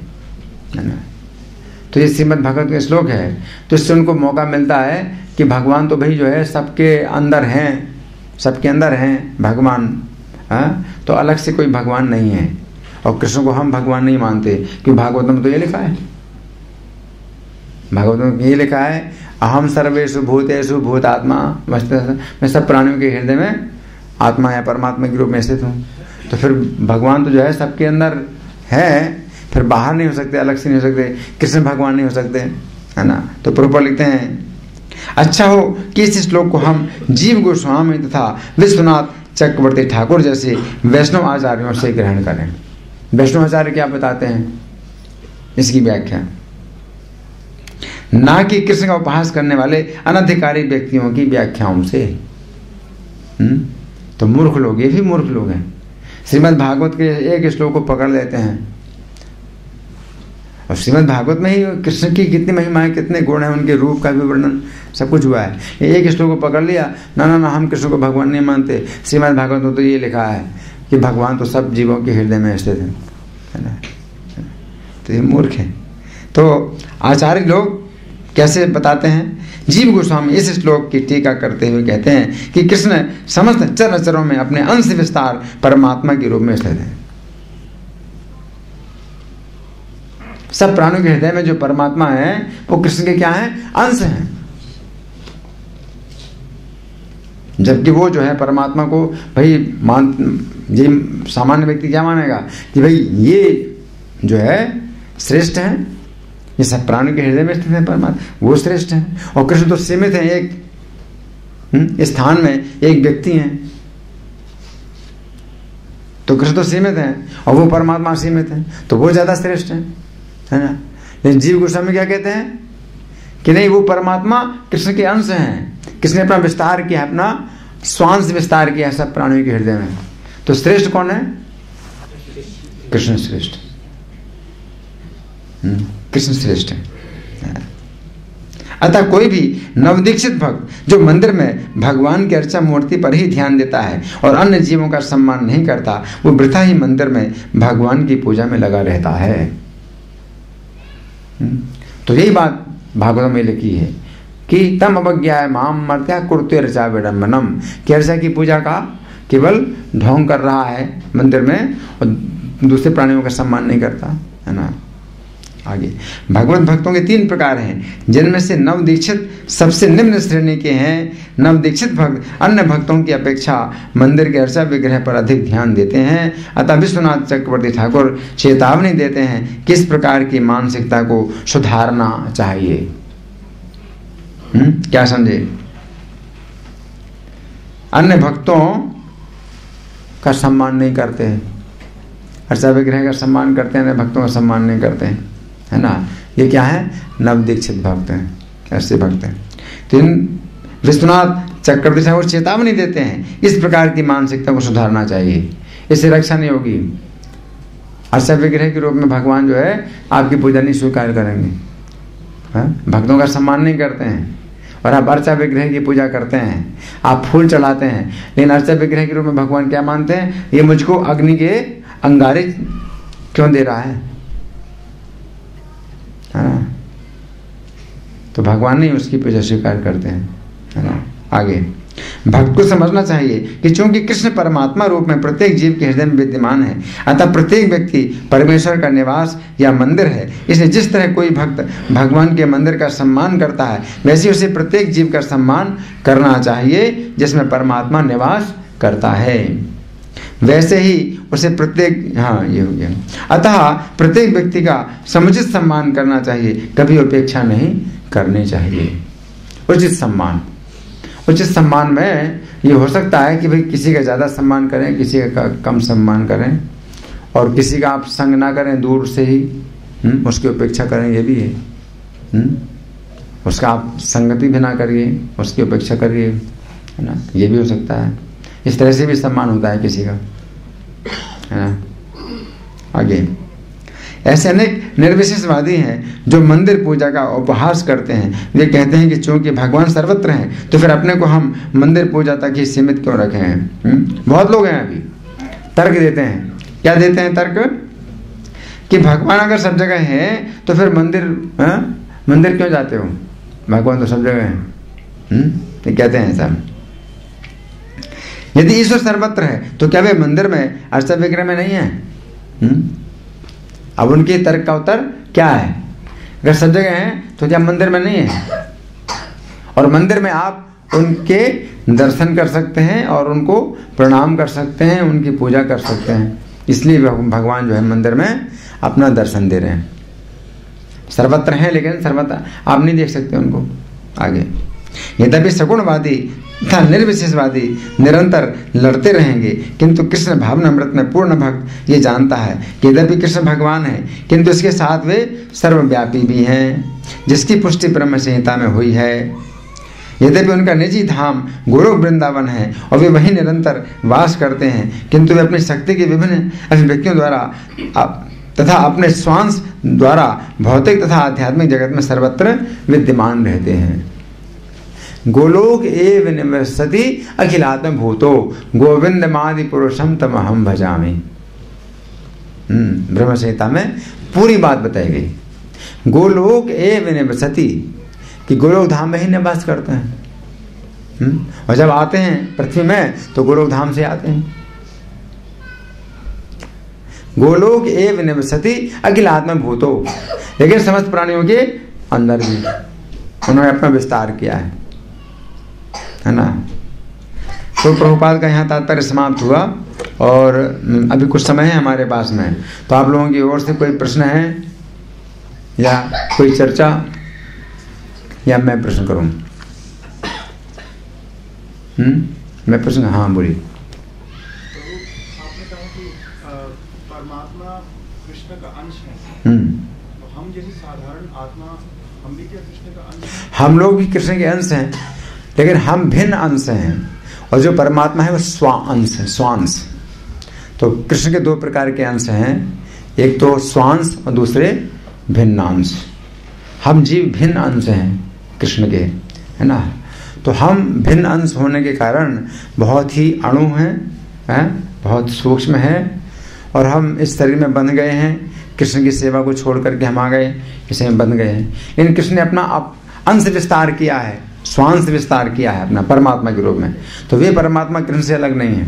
ना। तो ये श्रीमद् भागवत का श्लोक है। तो इससे उनको मौका मिलता है कि भगवान तो भाई जो है सबके अंदर हैं, सबके अंदर हैं भगवान, हाँ, तो अलग से कोई भगवान नहीं है। और कृष्ण को हम भगवान नहीं मानते क्योंकि भागवत में तो ये लिखा है, भागवत में ये लिखा है अहम सर्वेषु भूतेषु भूतात्मा, मैं सब प्राणियों के हृदय में आत्मा या परमात्मा के रूप में स्थित हूँ। तो फिर भगवान तो जो है सबके अंदर है, फिर बाहर नहीं हो सकते, अलग से नहीं हो सकते, कृष्ण भगवान नहीं हो सकते, है ना। तो प्रभुपाद लिखते हैं, अच्छा हो कि इस श्लोक को हम जीव गोस्वामी तथा विश्वनाथ चक्रवर्ती ठाकुर जैसे वैष्णव आचार्यों से ग्रहण करें। वैष्णव आचार्य क्या बताते हैं इसकी व्याख्या, ना कि कृष्ण का उपहास करने वाले अनधिकारी व्यक्तियों की व्याख्याओं से। तो मूर्ख लोग, ये भी मूर्ख लोग हैं, श्रीमद् भागवत के एक श्लोक को पकड़ लेते हैं। और श्रीमद् भागवत में ही कृष्ण की कितनी महिमाएं, कितने गुण हैं, उनके रूप का भी वर्णन सब कुछ हुआ है। एक श्लोक को पकड़ लिया, ना ना ना हम कृष्ण को भगवान नहीं मानते, श्रीमद् भागवत में तो ये लिखा है कि भगवान तो सब जीवों के हृदय में स्थित हैं, है ना। तो ये मूर्ख हैं। तो आचार्य लोग कैसे बताते हैं, जीव गोस्वामी इस श्लोक की टीका करते हुए कहते हैं कि कृष्ण समस्त चराचरों में अपने अंश विस्तार परमात्मा के रूप में स्थित हैं। सब प्राणियों के हृदय में जो परमात्मा है वो कृष्ण के क्या हैं, अंश हैं। जबकि वो जो है परमात्मा को भाई ये सामान्य व्यक्ति क्या मानेगा कि भाई ये जो है श्रेष्ठ है, ये सब प्राणियों के हृदय में स्थित है परमात्मा, वो श्रेष्ठ है। और कृष्ण तो सीमित है, एक स्थान में एक व्यक्ति है, तो कृष्ण तो सीमित है और वो परमात्मा सीमित है, तो वो ज्यादा श्रेष्ठ है ना। लेकिन जीव गोस्वामी क्या कहते हैं कि नहीं, वो परमात्मा कृष्ण के अंश हैं, किसने अपना विस्तार किया, अपना स्वांश विस्तार किया सब प्राणियों के हृदय में। तो श्रेष्ठ कौन है, कृष्ण श्रेष्ठ, कृष्ण श्रेष्ठ है। अतः कोई भी नवदीक्षित भक्त जो मंदिर में भगवान की अर्चा मूर्ति पर ही ध्यान देता है और अन्य जीवों का सम्मान नहीं करता, वो वृथा ही मंदिर में भगवान की पूजा में लगा रहता है। तो यही बात भागवत में लिखी है कि तम अवज्ञाय माम मर्त्या कुरुते ऋचा विडम्बनम, कि अर्चा की पूजा का केवल ढोंग कर रहा है मंदिर में और दूसरे प्राणियों का सम्मान नहीं करता, है ना। आगे भगवत भक्तों के 3 प्रकार हैं, जिनमें से नवदीक्षित सबसे निम्न श्रेणी के हैं। नवदीक्षित भक्त अन्य भक्तों की अपेक्षा मंदिर के अर्चा विग्रह पर अधिक ध्यान देते हैं। अतः विश्वनाथ चक्रवर्ती ठाकुर चेतावनी देते हैं किस प्रकार की मानसिकता को सुधारना चाहिए। क्या समझे, अन्य भक्तों का सम्मान नहीं करते, अर्चा विग्रह का सम्मान करते हैं, अन्य भक्तों का सम्मान नहीं करते हैं, है ना। ये क्या है, नवदीक्षित भक्त हैं, ऐसे भक्त हैं। तो इन विश्वनाथ चक्रवर्ती ठाकुर चेतावनी देते हैं इस प्रकार की मानसिकता को सुधारना चाहिए, इससे रक्षा नहीं होगी। अर्चा विग्रह के रूप में भगवान जो है आपकी पूजा नहीं स्वीकार करेंगे, है? भक्तों का सम्मान नहीं करते हैं और आप अर्चा विग्रह की पूजा करते हैं, आप फूल चढ़ाते हैं, लेकिन अर्चा विग्रह के रूप में भगवान क्या मानते हैं, ये मुझको अग्नि के अंगारे क्यों दे रहा है, है ना। तो भगवान नहीं उसकी पूजा स्वीकार करते हैं, है ना। आगे भक्त को समझना चाहिए कि चूंकि कृष्ण परमात्मा रूप में प्रत्येक जीव के हृदय में विद्यमान है, अतः प्रत्येक व्यक्ति परमेश्वर का निवास या मंदिर है। इसलिए जिस तरह कोई भक्त भगवान के मंदिर का सम्मान करता है, वैसे उसे प्रत्येक जीव का सम्मान करना चाहिए जिसमें परमात्मा निवास करता है, वैसे ही उसे प्रत्येक, हाँ ये हो गया। अतः प्रत्येक व्यक्ति का समुचित सम्मान करना चाहिए, कभी उपेक्षा नहीं करनी चाहिए। उचित सम्मान, उचित सम्मान में ये हो सकता है कि भाई किसी का ज़्यादा सम्मान करें, किसी का कम सम्मान करें, और किसी का आप संग ना करें, दूर से ही उसकी उपेक्षा करें, ये भी है। उसका आप संगति भी ना करिए, उसकी उपेक्षा करिए, है ना, ये भी हो सकता है। इस तरह से भी सम्मान होता है किसी का, है ना। आगे ऐसे अनेक निर्विशेषवादी हैं जो मंदिर पूजा का उपहास करते हैं। वे कहते हैं कि चूंकि भगवान सर्वत्र हैं तो फिर अपने को हम मंदिर पूजा तक ही सीमित क्यों रखे हैं। बहुत लोग हैं अभी तर्क देते हैं। क्या देते हैं तर्क? कि भगवान अगर सब जगह है तो फिर मंदिर क्यों जाते हो, भगवान तो सब जगह है। ये कहते हैं साहब, यदि ईश्वर सर्वत्र है तो क्या वे मंदिर में अर्चना विग्रह में नहीं है? अब उनके तर्क का उत्तर क्या है? अगर सब जगह है तो क्या मंदिर में नहीं है? और मंदिर में आप उनके दर्शन कर सकते हैं और उनको प्रणाम कर सकते हैं, उनकी पूजा कर सकते हैं, इसलिए भगवान जो है मंदिर में अपना दर्शन दे रहे हैं। सर्वत्र हैं लेकिन सर्वत्र आप नहीं देख सकते उनको। आगे, यद्यपि सगुणवादी तथा निर्विशेषवादी निरंतर लड़ते रहेंगे, किंतु कृष्ण भावनामृत में पूर्ण भक्त ये जानता है कि यद्यपि कृष्ण भगवान है किंतु इसके साथ वे सर्वव्यापी भी हैं, जिसकी पुष्टि ब्रह्म संहिता में हुई है। यद्यपि उनका निजी धाम गोलोक वृंदावन है और वे वहीं निरंतर वास करते हैं, किंतु वे अपनी शक्ति के विभिन्न अभिव्यक्तियों द्वारा तथा अपने श्वास द्वारा भौतिक तथा आध्यात्मिक जगत में सर्वत्र विद्यमान रहते हैं। गोलोक एव निवसति अखिलात्म भूतो गोविंदमादि पुरुषम तमहम भजामि। ब्रह्म संहिता में पूरी बात बताई गई। गोलोक एव निवसति कि गोलोक धाम में ही निवास करते हैं। और जब आते हैं पृथ्वी में तो गोलोक धाम से आते हैं। गोलोक एव निवसति अखिलात्म भूतो, लेकिन समस्त प्राणियों के अंदर भी उन्होंने अपना विस्तार किया है ना। तो प्रभुपाद का यहाँ तात्पर्य समाप्त हुआ और अभी कुछ समय है हमारे पास में, तो आप लोगों की ओर से कोई प्रश्न है या कोई चर्चा, या मैं प्रश्न करूँ? मैं प्रश्न, हाँ बोलिए। हम लोग भी कृष्ण के अंश हैं लेकिन हम भिन्न अंश हैं, और जो परमात्मा है वो स्वांश है, स्वांश। तो कृष्ण के दो प्रकार के अंश हैं, एक तो स्वांश और दूसरे भिन्न अंश। हम जीव भिन्न अंश हैं कृष्ण के, है ना। तो हम भिन्न अंश होने के कारण बहुत ही अणु हैं, बहुत सूक्ष्म है, और हम इस शरीर में बंध गए हैं। कृष्ण की सेवा को छोड़ करके हम आ गए, इसमें बंध गए हैं। लेकिन कृष्ण ने अपना अंश विस्तार किया है, स्वांश विस्तार किया है अपना परमात्मा के रूप में। तो वे परमात्मा कृष्ण से अलग नहीं है,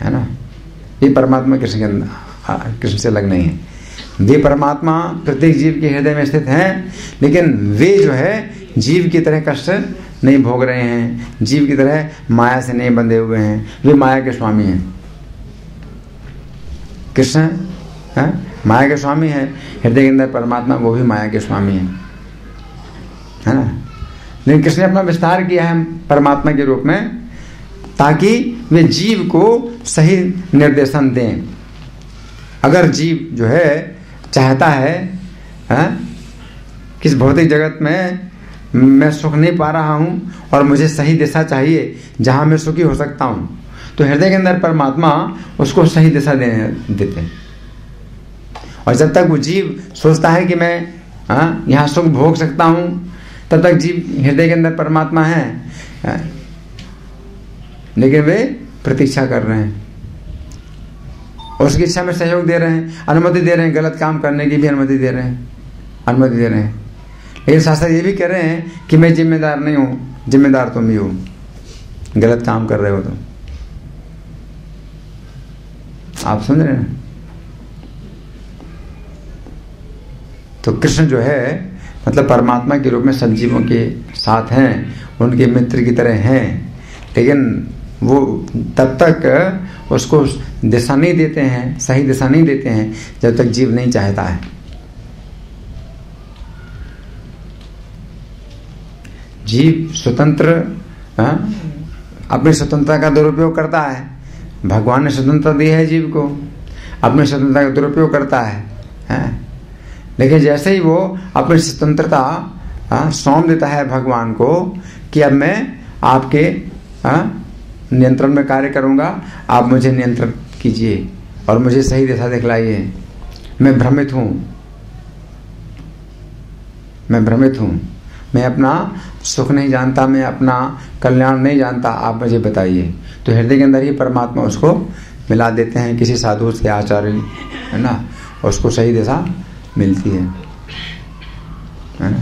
है ना। ये परमात्मा कृष्ण के अंदर, कृष्ण से अलग नहीं है। वे परमात्मा प्रत्येक जीव के हृदय में स्थित हैं, लेकिन वे जो है जीव की तरह कष्ट नहीं भोग रहे हैं, जीव की तरह माया से नहीं बंधे हुए हैं। वे माया के स्वामी हैं, कृष्ण है माया के स्वामी है, हृदय के अंदर परमात्मा वो भी माया के स्वामी है, है ना। लेकिन कृष्ण ने अपना विस्तार किया है परमात्मा के रूप में ताकि वे जीव को सही निर्देशन दें। अगर जीव जो है चाहता है किस भौतिक जगत में मैं सुख नहीं पा रहा हूँ और मुझे सही दिशा चाहिए जहाँ मैं सुखी हो सकता हूँ, तो हृदय के अंदर परमात्मा उसको सही दिशा देने देते हैं। और जब तक वो जीव सोचता है कि मैं यहाँ सुख भोग सकता हूँ, तब तक जीव हृदय के अंदर परमात्मा है, लेकिन वे प्रतीक्षा कर रहे हैं, उसकी इच्छा में सहयोग दे रहे हैं, अनुमति दे रहे हैं, गलत काम करने की भी अनुमति दे रहे हैं, अनुमति दे रहे हैं। लेकिन साथ साथ ये भी कह रहे हैं कि मैं जिम्मेदार नहीं हूँ, जिम्मेदार तुम ही हो, गलत काम कर रहे हो तुम। आप समझ रहे हैं? तो कृष्ण जो है मतलब परमात्मा के रूप में सब जीवों के साथ हैं, उनके मित्र की तरह हैं, लेकिन वो तब तक उसको दिशा नहीं देते हैं, सही दिशा नहीं देते हैं जब तक जीव नहीं चाहता है। जीव स्वतंत्र, अपनी स्वतंत्रता का दुरुपयोग करता है। भगवान ने स्वतंत्रता दी है जीव को, अपनी स्वतंत्रता का दुरुपयोग करता है, हैं। लेकिन जैसे ही वो अपनी स्वतंत्रता सौंप देता है भगवान को कि अब मैं आपके नियंत्रण में कार्य करूंगा, आप मुझे नियंत्रण कीजिए और मुझे सही दिशा दिखलाइए, मैं भ्रमित हूँ, मैं अपना सुख नहीं जानता, मैं अपना कल्याण नहीं जानता, आप मुझे बताइए। तो हृदय के अंदर ही परमात्मा उसको मिला देते हैं किसी साधु से, आचार्य, है ना, उसको सही दिशा मिलती है, है ना।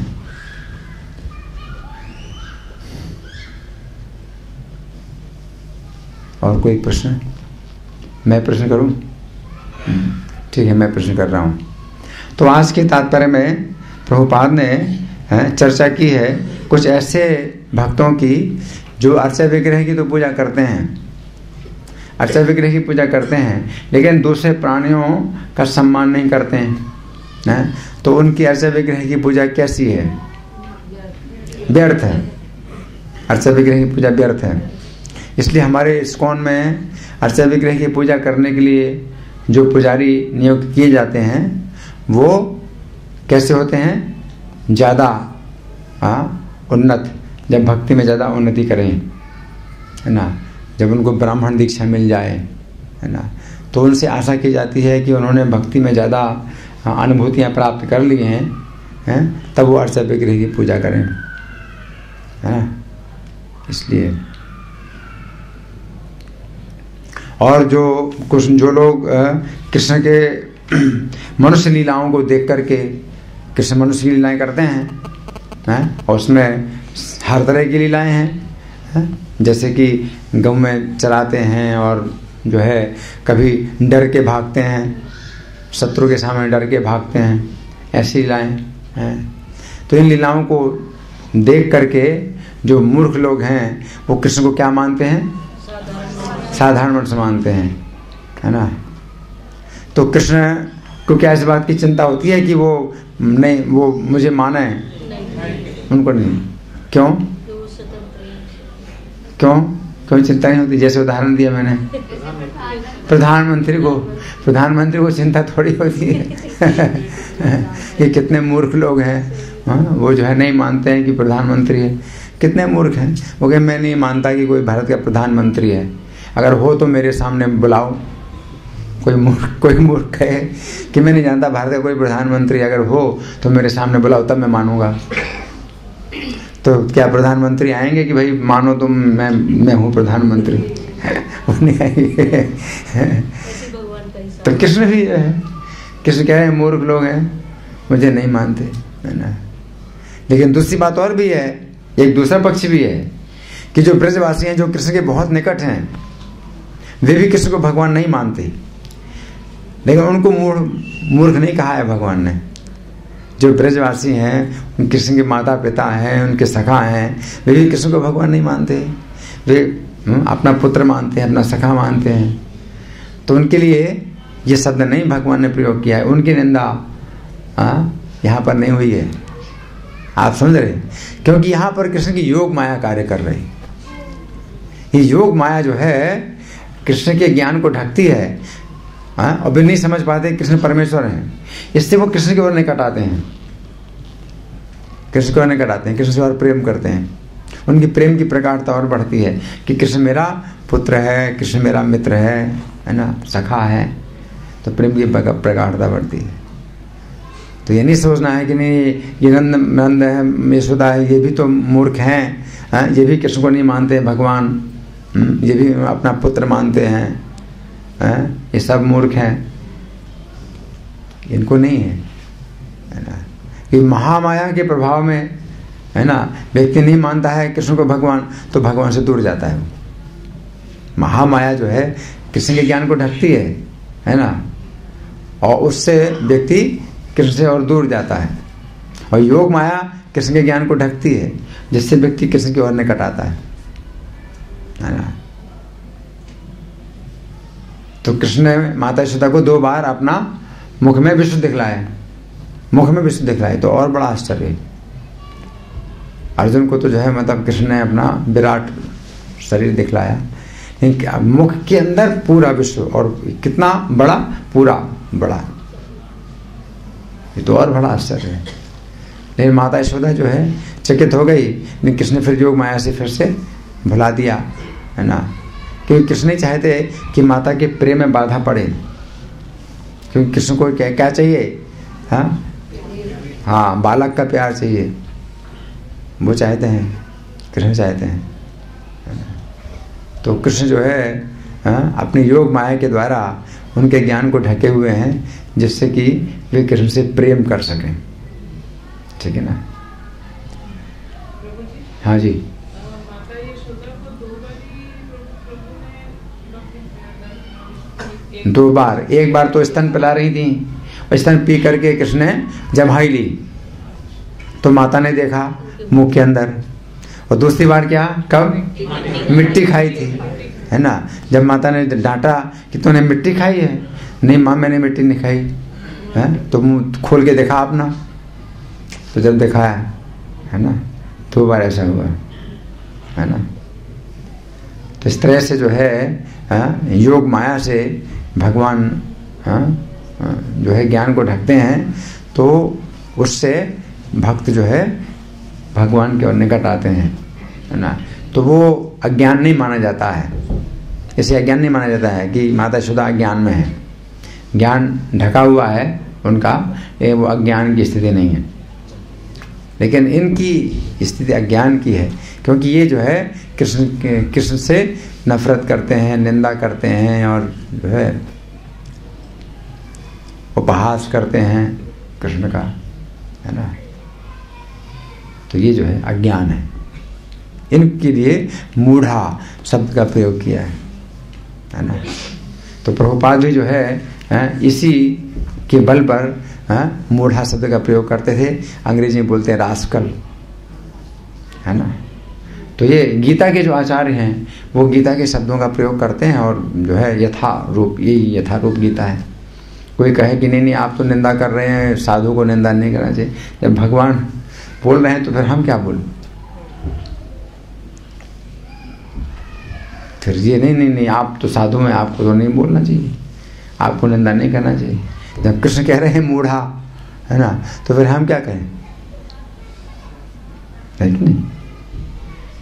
और कोई प्रश्न? मैं प्रश्न करूं? ठीक है, मैं प्रश्न कर रहा हूं। तो आज के तात्पर्य में प्रभुपाद ने चर्चा की है कुछ ऐसे भक्तों की जो अर्चा विग्रह की तो पूजा करते हैं, अर्चा विग्रह की पूजा करते हैं, लेकिन दूसरे प्राणियों का सम्मान नहीं करते हैं, है? तो उनकी अर्चा विग्रह की पूजा कैसी है? व्यर्थ है, अर्चा विग्रह की पूजा व्यर्थ है। इसलिए हमारे इस्कॉन में अर्चा विग्रह की पूजा करने के लिए जो पुजारी नियुक्त किए जाते हैं वो कैसे होते हैं? ज़्यादा उन्नत, जब भक्ति में ज़्यादा उन्नति करें, है ना, जब उनको ब्राह्मण दीक्षा मिल जाए, है ना, तो उनसे आशा की जाती है कि उन्होंने भक्ति में ज़्यादा अनुभूतियाँ प्राप्त कर ली हैं तब वो अर्चा विग्रह की पूजा करें, है ना। इसलिए और जो कुछ जो लोग कृष्ण के मनुष्य लीलाओं को देख करके कृष्ण मनुष्य लीलाएं करते हैं, हैं, और उसमें हर तरह की लीलाएं हैं, जैसे कि गऊ में चराते हैं और जो है कभी डर के भागते हैं, शत्रु के सामने डर के भागते हैं, ऐसी लीलाएं हैं। तो इन लीलाओं को देख करके जो मूर्ख लोग हैं वो कृष्ण को क्या मानते हैं? साधारण मनुष्य मानते हैं, है ना। तो कृष्ण को क्या इस बात की चिंता होती है कि वो नहीं, वो मुझे माने? उनको नहीं। क्यों क्यों क्यों चिंता नहीं होती? जैसे उदाहरण दिया मैंने प्रधानमंत्री को चिंता थोड़ी होती है कि कितने मूर्ख लोग हैं वो जो है नहीं मानते हैं कि प्रधानमंत्री है। कितने मूर्ख हैं वो कहे मैं नहीं मानता कि कोई भारत का प्रधानमंत्री है, अगर हो तो मेरे सामने बुलाओ। कोई मूर्ख कहे कि मैं नहीं जानता भारत का कोई प्रधानमंत्री, अगर हो तो मेरे सामने बुलाओ तब मैं मानूंगा। तो क्या प्रधानमंत्री आएंगे कि भाई मानो तुम, मैं हूँ प्रधानमंत्री? वो नहीं आएंगे। तो कृष्ण भी है, कृष्ण कह रहे हैं मूर्ख लोग हैं मुझे नहीं मानते, है ना। लेकिन दूसरी बात और भी है, एक दूसरा पक्ष भी है कि जो ब्रजवासी हैं, जो कृष्ण के बहुत निकट हैं, वे भी कृष्ण को भगवान नहीं मानते, लेकिन उनको मूर्ख नहीं कहा है भगवान ने। जो ब्रजवासी हैं, उन कृष्ण के माता पिता हैं, उनके सखा हैं, वे भी कृष्ण को भगवान नहीं मानते, वे अपना पुत्र मानते हैं, अपना सखा मानते हैं। तो उनके लिए ये शब्द नहीं भगवान ने प्रयोग किया है, उनकी निंदा यहाँ पर नहीं हुई है। आप समझ रहे हैं? क्योंकि यहाँ पर कृष्ण की योग माया कार्य कर रही, ये योग माया जो है कृष्ण के ज्ञान को ढकती है, और भी नहीं समझ पाते कृष्ण परमेश्वर हैं, इससे वो कृष्ण की ओर निकट आते हैं, कृष्ण की ओर निकट आते हैं, कृष्ण की ओर प्रेम करते हैं। उनकी प्रेम की प्रगाढ़ता और बढ़ती है कि कृष्ण मेरा पुत्र है, कृष्ण मेरा मित्र है, है ना, सखा है। तो प्रेम की प्रगाढ़ता बढ़ती है। तो ये नहीं सोचना है कि नहीं ये नंद है, यशोदा है, ये भी तो मूर्ख हैं, ये भी कृष्ण को नहीं मानते भगवान, ये भी अपना पुत्र मानते हैं, ये सब मूर्ख हैं, इनको नहीं है, है ना। ये महामाया के प्रभाव में, है ना, व्यक्ति नहीं मानता है कृष्ण को भगवान, तो भगवान से दूर जाता है। महामाया जो है कृष्ण के ज्ञान को ढकती है, है ना, और उससे व्यक्ति कृष्ण से और दूर जाता है। और योग माया कृष्ण के ज्ञान को ढकती है, जिससे व्यक्ति कृष्ण की ओर निकट आता है, है ना। तो कृष्ण ने माता यशोदा को 2 बार अपना मुख में विष्णु दिखलाए, तो और बड़ा आश्चर्य। अर्जुन को तो जो है मतलब कृष्ण ने अपना विराट शरीर दिखलाया, लेकिन मुख के अंदर पूरा विश्व, और कितना बड़ा, पूरा बड़ा, ये तो और बड़ा आश्चर्य है। लेकिन माता यशोदा जो है चकित हो गई, लेकिन कृष्ण फिर योग माया से फिर से भुला दिया, है ना, क्योंकि कृष्ण नहीं चाहते कि माता के प्रेम में बाधा पड़े, क्योंकि कृष्ण को क्या चाहिए, हाँ हाँ, बालक का प्यार चाहिए, वो चाहते हैं, कृष्ण चाहते हैं। तो कृष्ण जो है अपने योग माया के द्वारा उनके ज्ञान को ढके हुए हैं, जिससे कि वे कृष्ण से प्रेम कर सकें, ठीक है ना। हाँ जी, दो बार, एक बार तो स्तन पिला रही थी, स्तन पी करके कृष्ण ने जम्हाई ली तो माता ने देखा मुख के अंदर, और दूसरी बार क्या, कब, मिट्टी खाई थी, है ना। जब माता ने डांटा कि तूने मिट्टी खाई है, नहीं माँ मैंने मिट्टी नहीं खाई है, तो मुँह खोल के देखा आपना, तो जब देखा है ना, दो बार ऐसा हुआ है ना। तो इस तरह से जो है योग माया से भगवान जो है ज्ञान को ढकते हैं, तो उससे भक्त जो है भगवान के और निकट आते हैं, है ना। तो वो अज्ञान नहीं माना जाता है, इसे अज्ञान नहीं माना जाता है कि माता यशोदा अज्ञान में है, ज्ञान ढका हुआ है उनका, ये वो अज्ञान की स्थिति नहीं है, लेकिन इनकी स्थिति अज्ञान की है, क्योंकि ये जो है कृष्ण से नफरत करते हैं, निंदा करते हैं, और जो है उपहास करते हैं कृष्ण का, है ना। तो ये जो है अज्ञान है, इनके लिए मूढ़ा शब्द का प्रयोग किया है ना। तो प्रभुपाद भी जो है इसी के बल पर मूढ़ा शब्द का प्रयोग करते थे, अंग्रेजी में बोलते हैं रास्कल, है ना। तो ये गीता के जो आचार्य हैं वो गीता के शब्दों का प्रयोग करते हैं, और जो है यथा रूप, यही यथा रूप गीता है। कोई कहे कि नहीं नहीं आप तो निंदा कर रहे हैं, साधु को निंदा नहीं करना चाहिए, जब भगवान बोल रहे हैं तो फिर हम क्या बोलें, फिर ये नहीं नहीं नहीं आप तो साधु हैं, आपको तो नहीं बोलना चाहिए, आपको निंदा नहीं करना चाहिए। जब कृष्ण कह रहे हैं मूढ़ा, है ना, तो फिर हम क्या कहें, नहीं।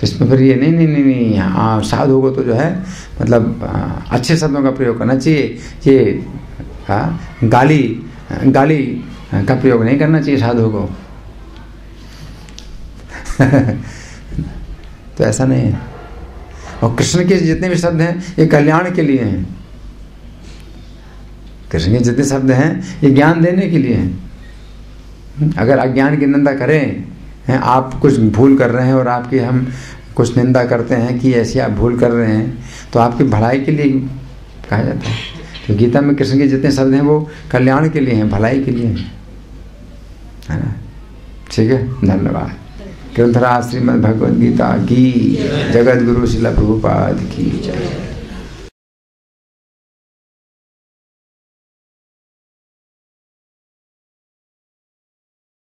तो इसमें फिर ये नहीं नहीं नहीं नहीं हाँ, साधु को तो जो है मतलब अच्छे शब्दों का प्रयोग करना चाहिए, ये गाली गाली का प्रयोग नहीं करना चाहिए साधु को तो ऐसा नहीं है। और कृष्ण के जितने भी शब्द हैं ये कल्याण के लिए हैं, कृष्ण के जितने शब्द हैं ये ज्ञान देने के लिए हैं। अगर अज्ञान की निंदा करें, हैं आप कुछ भूल कर रहे हैं और आपकी हम कुछ निंदा करते हैं कि ऐसी आप भूल कर रहे हैं, तो आपकी भलाई के लिए कहा जाता है। तो गीता में कृष्ण के जितने शब्द हैं वो कल्याण के लिए हैं, भलाई के लिए हैं, है ना। ठीक है, धन्यवाद। ग्रंथराज श्रीमद्भगवद्गीता की, जगत गुरु शिला प्रभुपाद की जय।